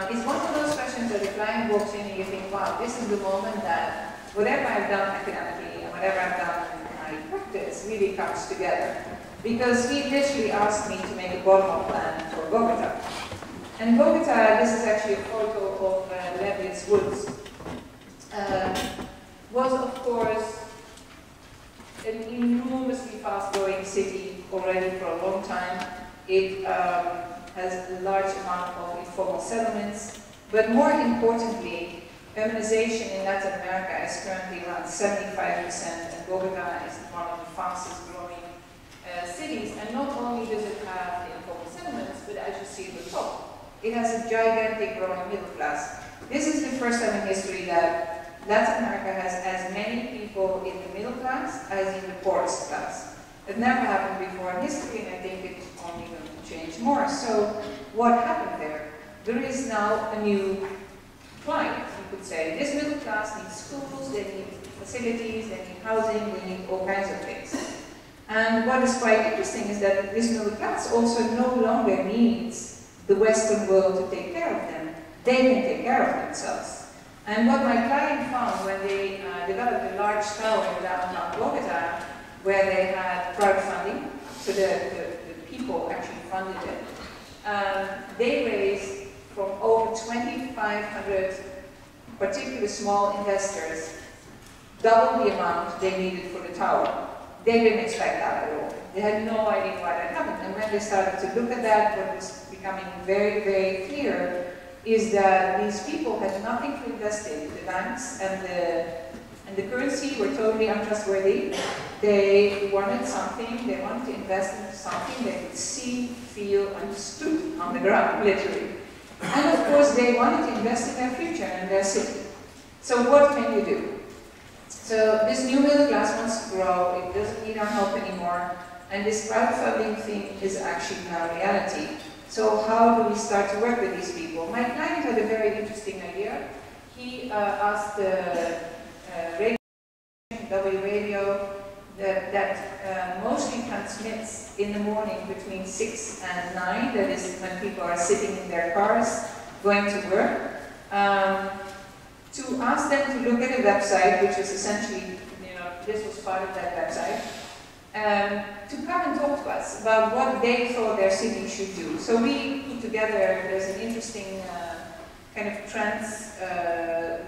It's one of those questions that if client walks in and you think, wow, this is the moment that whatever I've done academically and whatever I've done in my practice really comes together. Because he literally asked me to make a bottom-up plan for Bogotá. And Bogotá, this is actually a photo of Leavitt's Woods, was of course an enormously fast-growing city already for a long time. It has a large amount of informal settlements, but more importantly, urbanization in Latin America is currently around 75%, and Bogotá is one of the fastest-growing cities. And not only does it have informal settlements, but as you see at the top, it has a gigantic growing middle class. This is the first time in history that Latin America has as many people in the middle class as in the poorest class. It never happened before in history, and I think it's only going to change more. So what happened there? There is now a new climate, you could say. This middle class needs schools, they need facilities, they need housing, they need all kinds of things. And what is quite interesting is that this middle class also no longer needs the Western world to take care of them. They can take care of themselves. And what my client found when they developed a large tower in downtown Bogotá, where they had crowdfunding, so the people actually funded it, they raised from over 2,500 particular small investors double the amount they needed for the tower. They didn't expect that at all. They had no idea why that happened. And when they started to look at that, what was becoming very, very clear is that these people had nothing to invest in. The banks and the currency were totally untrustworthy. They wanted something, they wanted to invest in something they could see, feel, understood on the ground, literally. And of course, they wanted to invest in their future and their city. So what can you do? So this new middle class wants to grow, it doesn't need our help anymore, and this crowdfunding thing is actually now reality. So how do we start to work with these people? My client had a very interesting idea. He asked the radio that mostly transmits in the morning between 6 and 9, that is when people are sitting in their cars going to work, to ask them to look at a website, which was essentially, you know, this was part of that website, to come and talk to us about what they thought their city should do. So we put together, there's an interesting kind of trans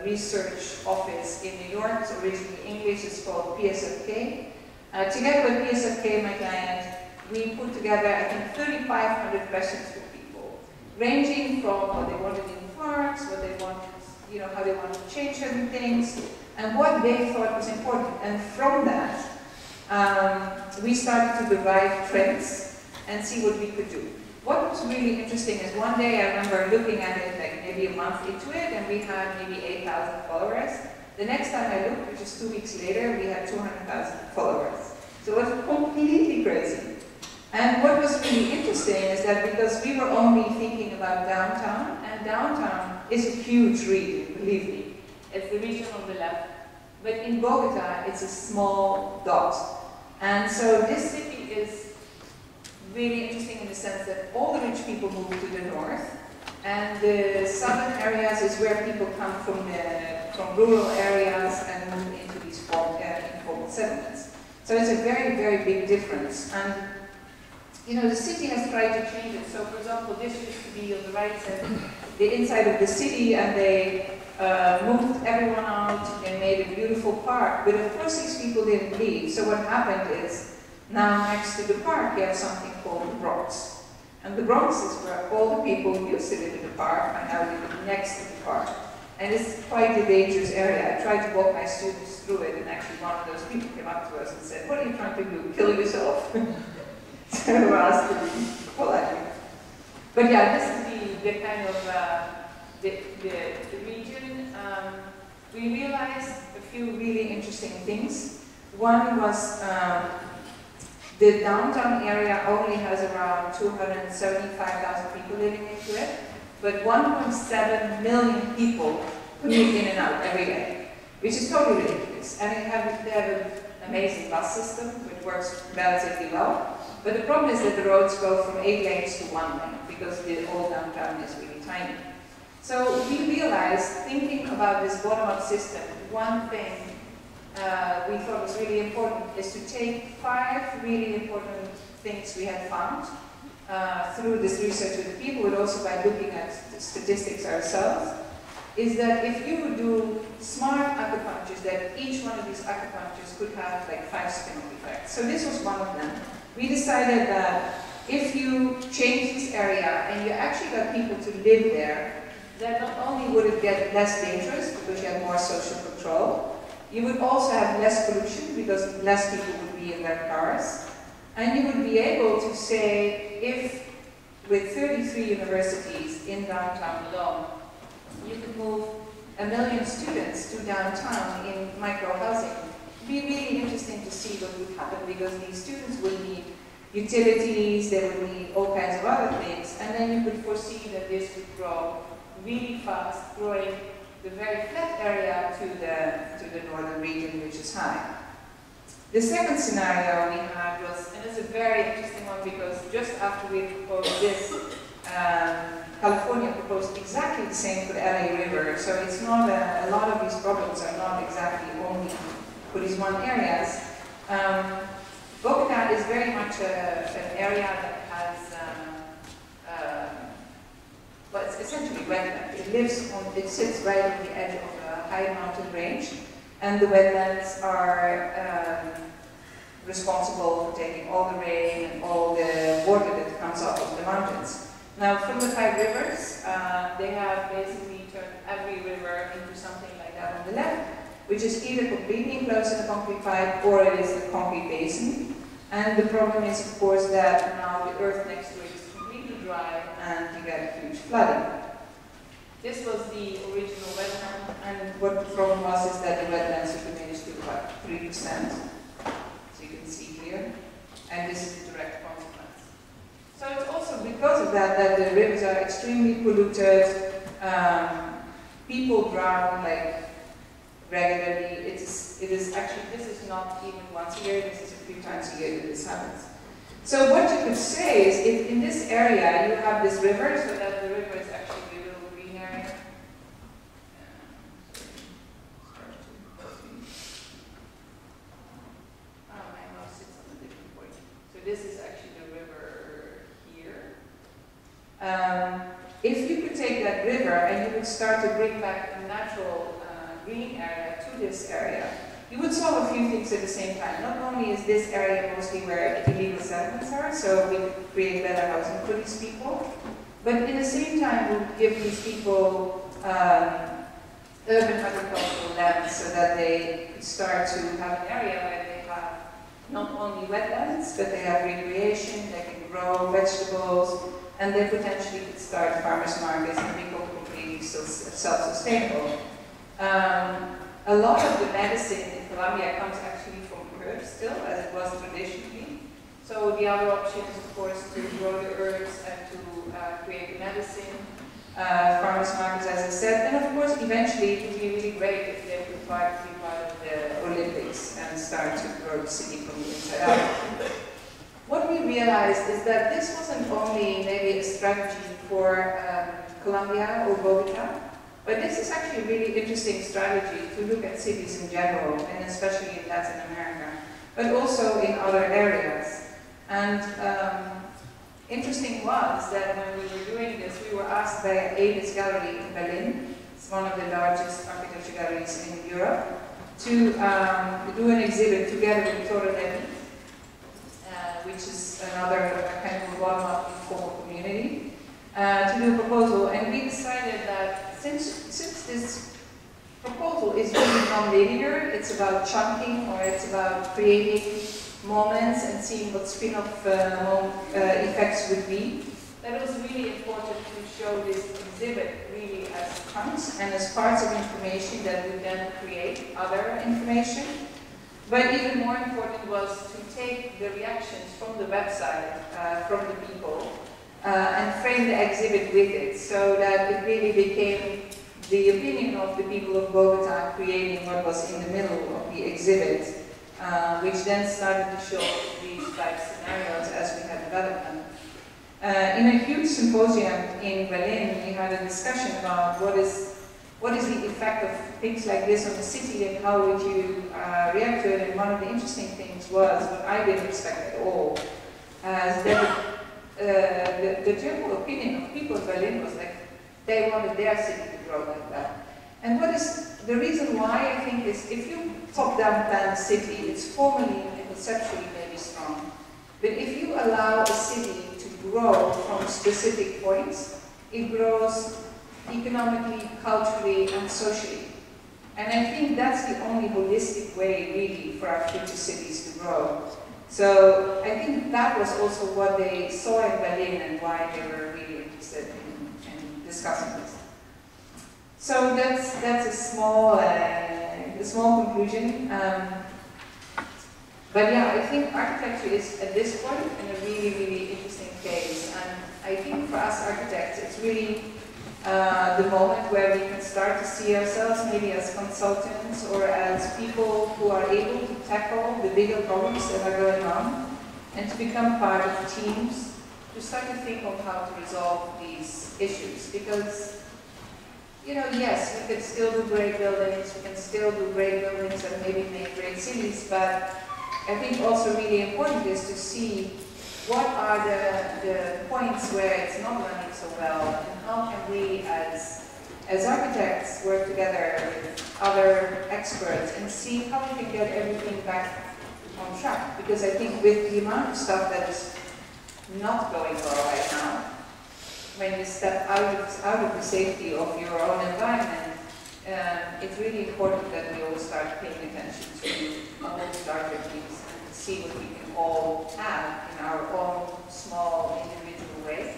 research office in New York, it's originally English, it's called PSFK. Together with PSFK, my client, we put together, I think, 3,500 questions for people, ranging from what they wanted in parks, what they wanted, you know, how they wanted to change certain things, and what they thought was important. And from that, we started to derive trends and see what we could do. What was really interesting is one day I remember looking at it, like maybe a month into it, and we had maybe 8,000 followers. The next time I looked, which is 2 weeks later, we had 200,000 followers. So it was completely crazy. And what was really interesting is that because we were only thinking about downtown, and downtown is a huge region, believe me. It's the region on the left. But in Bogotá, it's a small dot. And so this city is really interesting in the sense that all the rich people move to the north, and the southern areas is where people come from rural areas and move into these informal settlements. So it's a very, very big difference. And you know, the city has tried to change it. So for example, this used to be on the right side, the inside of the city, and they moved everyone out, they made a beautiful park. But of course these people didn't leave. So what happened is, now next to the park you have something called the Bronx. And the Bronx is where all the people who used to live in the park are now living next to the park. And it's quite a dangerous area. I tried to walk my students through it, and actually one of those people came up to us and said, "What are you trying to do? Kill yourself?" So I asked them politely. But yeah, this is the kind of the region. We realized a few really interesting things. One was the downtown area only has around 275,000 people living into it, but 1.7 million people commute in and out every day, which is totally ridiculous. And they have an amazing bus system, which works relatively well. But the problem is that the roads go from 8 lanes to 1 lane, because the whole downtown is really tiny. So we realized, thinking about this bottom-up system, one thing we thought was really important is to take 5 really important things we had found through this research with people, but also by looking at statistics ourselves, is that if you would do smart acupunctures, that each one of these acupunctures could have like 5 spin-off effects. So this was one of them. We decided that if you change this area and you actually got people to live there, then not only would it get less dangerous because you have more social control, you would also have less pollution because less people would be in their cars, and you would be able to say, if with 33 universities in downtown alone, you could move 1 million students to downtown in micro-housing, it would be really interesting to see what would happen, because these students would need utilities, they would need all kinds of other things, and then you could foresee that this would grow really fast, growing the very flat area to the northern region, which is high. The second scenario we had was, and it's a very interesting one, because just after we proposed this, California proposed exactly the same for the LA River, so it's not a lot of these problems are not exactly only for these one areas. Bogotá is very much an area that has, well, it's essentially wetland. It sits right on the edge of a high mountain range, and the wetlands are responsible for taking all the rain and all the water that comes up of the mountains. Now, from the 5 rivers, they have basically turned every river into something like that on the left, which is either completely enclosed in a concrete pipe or it is a concrete basin. And the problem is, of course, that now the earth next to it is completely dry and you get huge flooding. This was the original wetland, and what the problem was is that the wetlands have diminished to about 3%. So you can see here. And this is the direct consequence. So it's also because of that that the rivers are extremely polluted, people drown, like, regularly. It is actually, this is not even once a year, this is a few times a year that this happens. So what you could say is, if in this area you have this river, so that the river is actually the little green area. Oh, my mouse sits on a different point. So this is actually the river here. If you could take that river and you would start to bring back a natural green area to this area, you would solve a few things at the same time. Not only is this area mostly where illegal settlements are, so we could create better housing for these people, but at the same time we would give these people urban agricultural land, so that they could start to have an area where they have not only wetlands, but they have recreation, they can grow vegetables, and they potentially could start farmers markets and become completely self-sustainable. A lot of the medicine in Colombia comes actually from herbs still, as it was traditionally. So the other option is, of course, to grow the herbs and to create medicine. farmers markets, as I said, and of course, eventually it would be really great if they could be part of the Olympics and start to grow the city from the inside out. What we realized is that this wasn't only maybe a strategy for Colombia or Bogotá, but this is actually a really interesting strategy to look at cities in general, and especially in Latin America, but also in other areas. And interesting was that when we were doing this, we were asked by Edis Gallery in Berlin, it's one of the largest architecture galleries in Europe, to do an exhibit together with Torre, which is another kind of warm-up informal community, to do a proposal. And we decided that since this proposal is really non-linear, it's about chunking, or it's about creating moments and seeing what spin-off effects would be, that was really important to show this exhibit really as chunks and as parts of information that would then create other information. But even more important was to take the reactions from the website, from the people, and frame the exhibit with it, so that it really became the opinion of the people of Bogotá creating what was in the middle of the exhibit, which then started to show these type scenarios as we had developed them. In a huge symposium in Berlin, we had a discussion about what is the effect of things like this on the city and how would you react to it. And one of the interesting things was what I didn't expect at all, that the general opinion of people in Berlin was like they wanted their city to grow like that. And what is the reason why, I think, is if you top-down plan a city, it's formally and conceptually maybe strong. But if you allow a city to grow from specific points, it grows economically, culturally, and socially. And I think that's the only holistic way, really, for our future cities to grow. So I think that was also what they saw in Berlin and why they were really interested in discussing this. So that's a small conclusion, but yeah, I think architecture is at this point in a really, really interesting phase, and I think for us architects, it's really the moment where we can start to see ourselves maybe as consultants or as people who are able to tackle the bigger problems that are going on, and to become part of teams to start to think of how to resolve these issues, because, you know, yes, we can still do great buildings, and maybe make great cities, but I think also really important is to see what are the points where it's not running so well, and how can we as architects work together with other experts and see how we can get everything back on track. Because I think with the amount of stuff that is not going well right now, when you step out of the safety of your own environment, it's really important that we all start paying attention to all those larger things and see what we can all have in our own small individual way.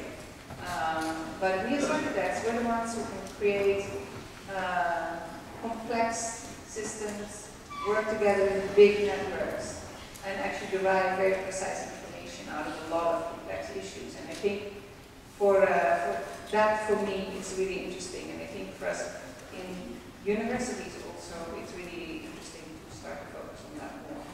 But we as architects, we're the ones who can create complex systems, work together in big networks, and actually derive very precise information out of a lot of complex issues. And I think for that, for me, it's really interesting, and I think for us in universities also, it's really interesting to start to focus on that more. So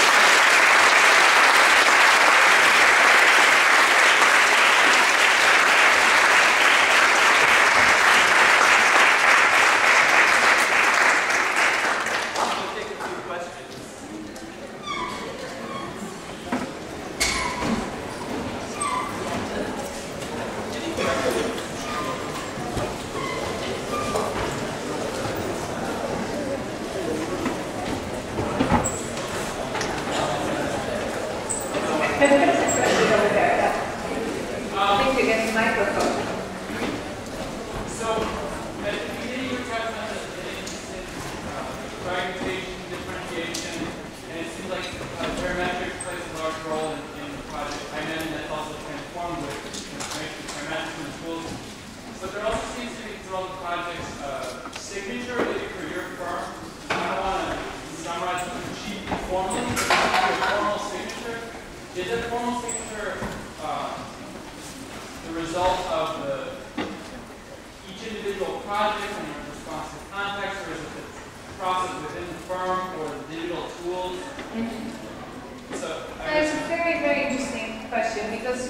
We'll take a few questions. Is that formal signature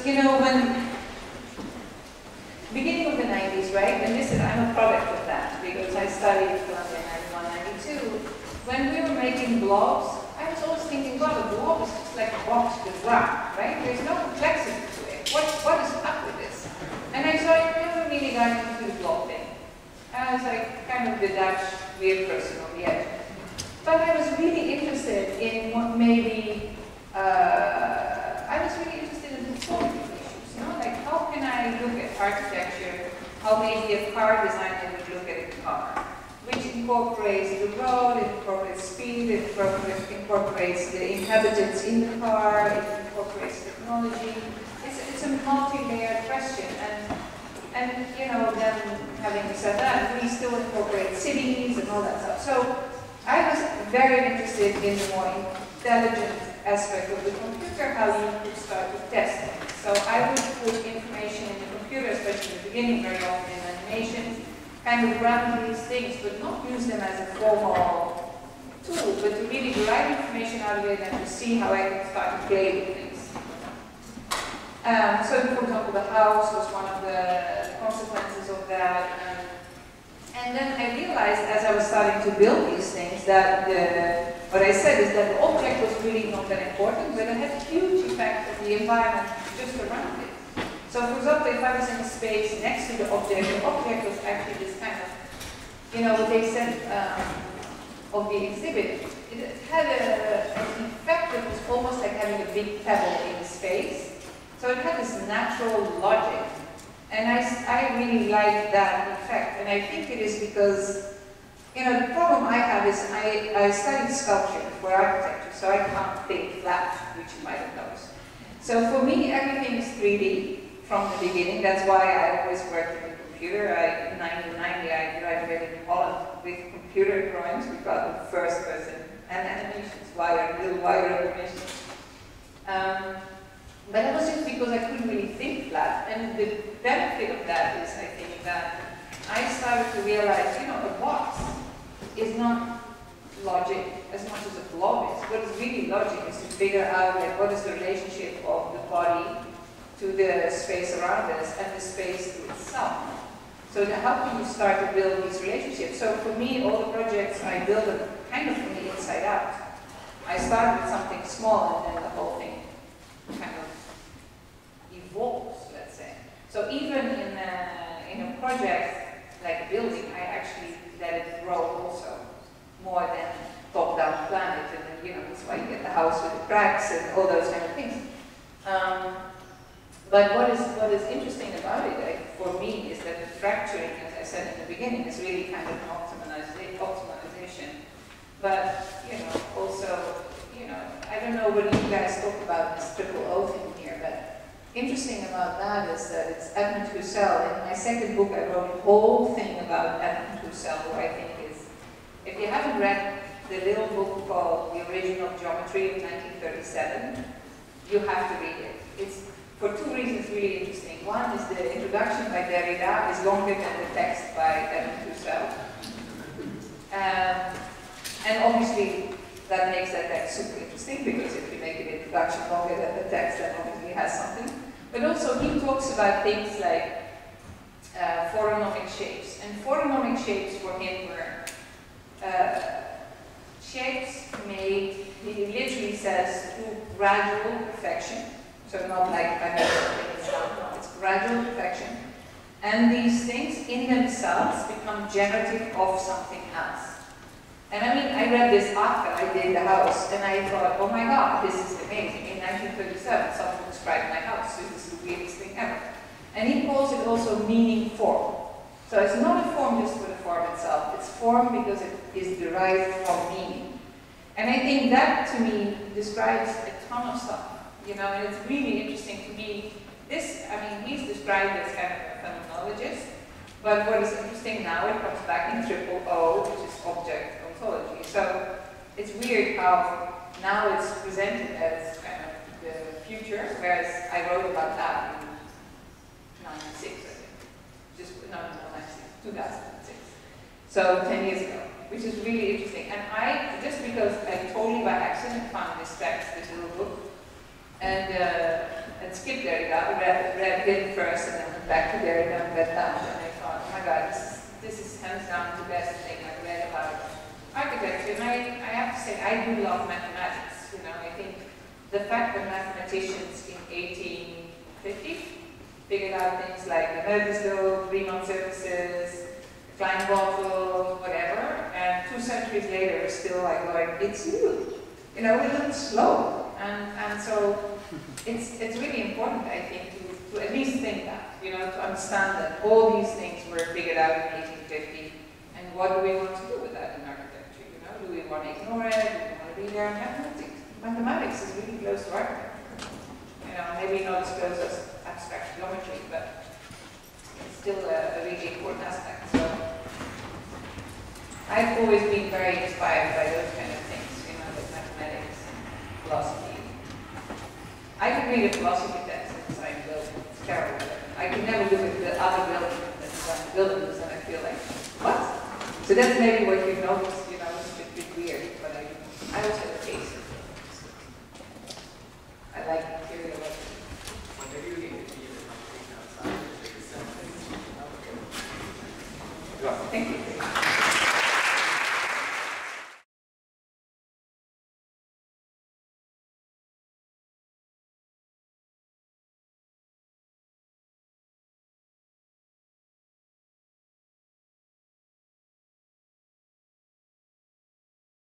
because, you know, when beginning of the 90s, right, and this is, I'm a product of that, because I studied in Columbia in 91, 92, when we were making blobs, I was always thinking, well, a blob is just like a box with rock, right? There's no complexity to it. What is up with this? And I saw I never really got into the blob thing. I was like kind of the Dutch weird person on the edge. But I was really interested in what maybe, I was really interested in the formative issues, you know, like how can I look at architecture, how maybe a car designer would look at a car, which incorporates the road, it incorporates speed, it incorporates the inhabitants in the car, it incorporates technology. It's a multi-layered question, and you know, then having said that, we still incorporate cities and all that stuff. So I was very interested in the more intelligent aspect of the computer, how you could start to test it. So I would put information in the computer, especially in the beginning, very often in animation, kind of ground these things, but not use them as a formal tool, but to really derive information out of it and to see how I can start to play with things. So, for example, the house was one of the consequences of that. And then I realized as I was starting to build these things that what I said is that the object was really not that important, but it had a huge effect on the environment just around it. So for example, if I was in a space next to the object was actually this kind of, you know, what they said of the exhibit. It had an effect that was almost like having a big pebble in space. So it had this natural logic. And I really like that effect, and I think it is because, you know, the problem I have is I studied sculpture for architecture, so I can't think flat, which you might have noticed. So for me, everything is 3D from the beginning. That's why I always worked with the computer. In 1990, I graduated in Holland with computer drawings. We got the first person and animations, little wider animations. But that was just because I couldn't really think flat, and the benefit of that is, I think, that I started to realize, you know, a box is not logic as much as a blob is. What is really logic is to figure out, like, what is the relationship of the body to the space around us and the space to itself. So how can you start to build these relationships? So for me, all the projects I build are kind of from the inside out. I start with something small, and then the whole thing kind of evolves, let's say. So even in a project like a building, I actually let it grow also, more than top-down plan it, and then, you know, that's why you get the house with the cracks and all those kind of things. But what is interesting about it, like, for me, is that the fracturing, as I said in the beginning, is really kind of an optimization. But, you know, also, you know, I don't know what you guys talk about this triple O thing here, but interesting about that is that it's Edmund Husserl. In my second book, I wrote a whole thing about Edmund Husserl, who I think is, if you haven't read the little book called The Origin of Geometry of 1937, you have to read it. It's, for two reasons, really interesting. One is the introduction by Derrida is longer than the text by Edmund Husserl. And obviously, that makes that text super interesting, because if you make an introduction longer than the text, that obviously has something. But also, he talks about things like photonomic shapes. And photonomic shapes for him were shapes made, he literally says, through gradual perfection. So not like I mean, it's gradual perfection. And these things in themselves become generative of something else. And I mean, I read this after I did the house, and I thought, oh my god, this is amazing. In 1937, someone described my house. This is the weirdest thing ever. And he calls it also meaning form. So it's not a form just for the form itself. It's form because it is derived from meaning. And I think that, to me, describes a ton of stuff. You know, and it's really interesting to me. This, I mean, he's described as kind of a phenomenologist. But what is interesting now, it comes back in triple O, which is object ontology. So it's weird how now it's presented as kind of the future, whereas I wrote about that in 96, I think. Just, no, not 96, 2006. So 10 years ago, which is really interesting. And I, just because I totally by accident found this text, this little book, and skip read Derrida, read him first, and then went back to Derrida and read that, and I thought, oh my God, this is hands down the best thing I've read about architecture. And I have to say, I do love mathematics. You know, I think the fact that mathematicians in 1850 figured out things like the Hertzslope, Riemann surfaces, Klein-Bottle, whatever, and 2 centuries later, still like going, it's you. You know, we look slow, and so it's really important, I think, to at least think that, you know, to understand that all these things were figured out in 1850, and what do we want to do with that in architecture? You know, do we want to ignore it? Do we want to relearn mathematics? Mathematics is really close to architecture. You know, maybe not as close as abstract geometry, but it's still a really important aspect. So I've always been very inspired by those kind of things, you know, with mathematics and philosophy. I could read a philosophy text inside a building, it's terrible. I could never do it with the other buildings and I feel like, what? So that's maybe what you've noticed.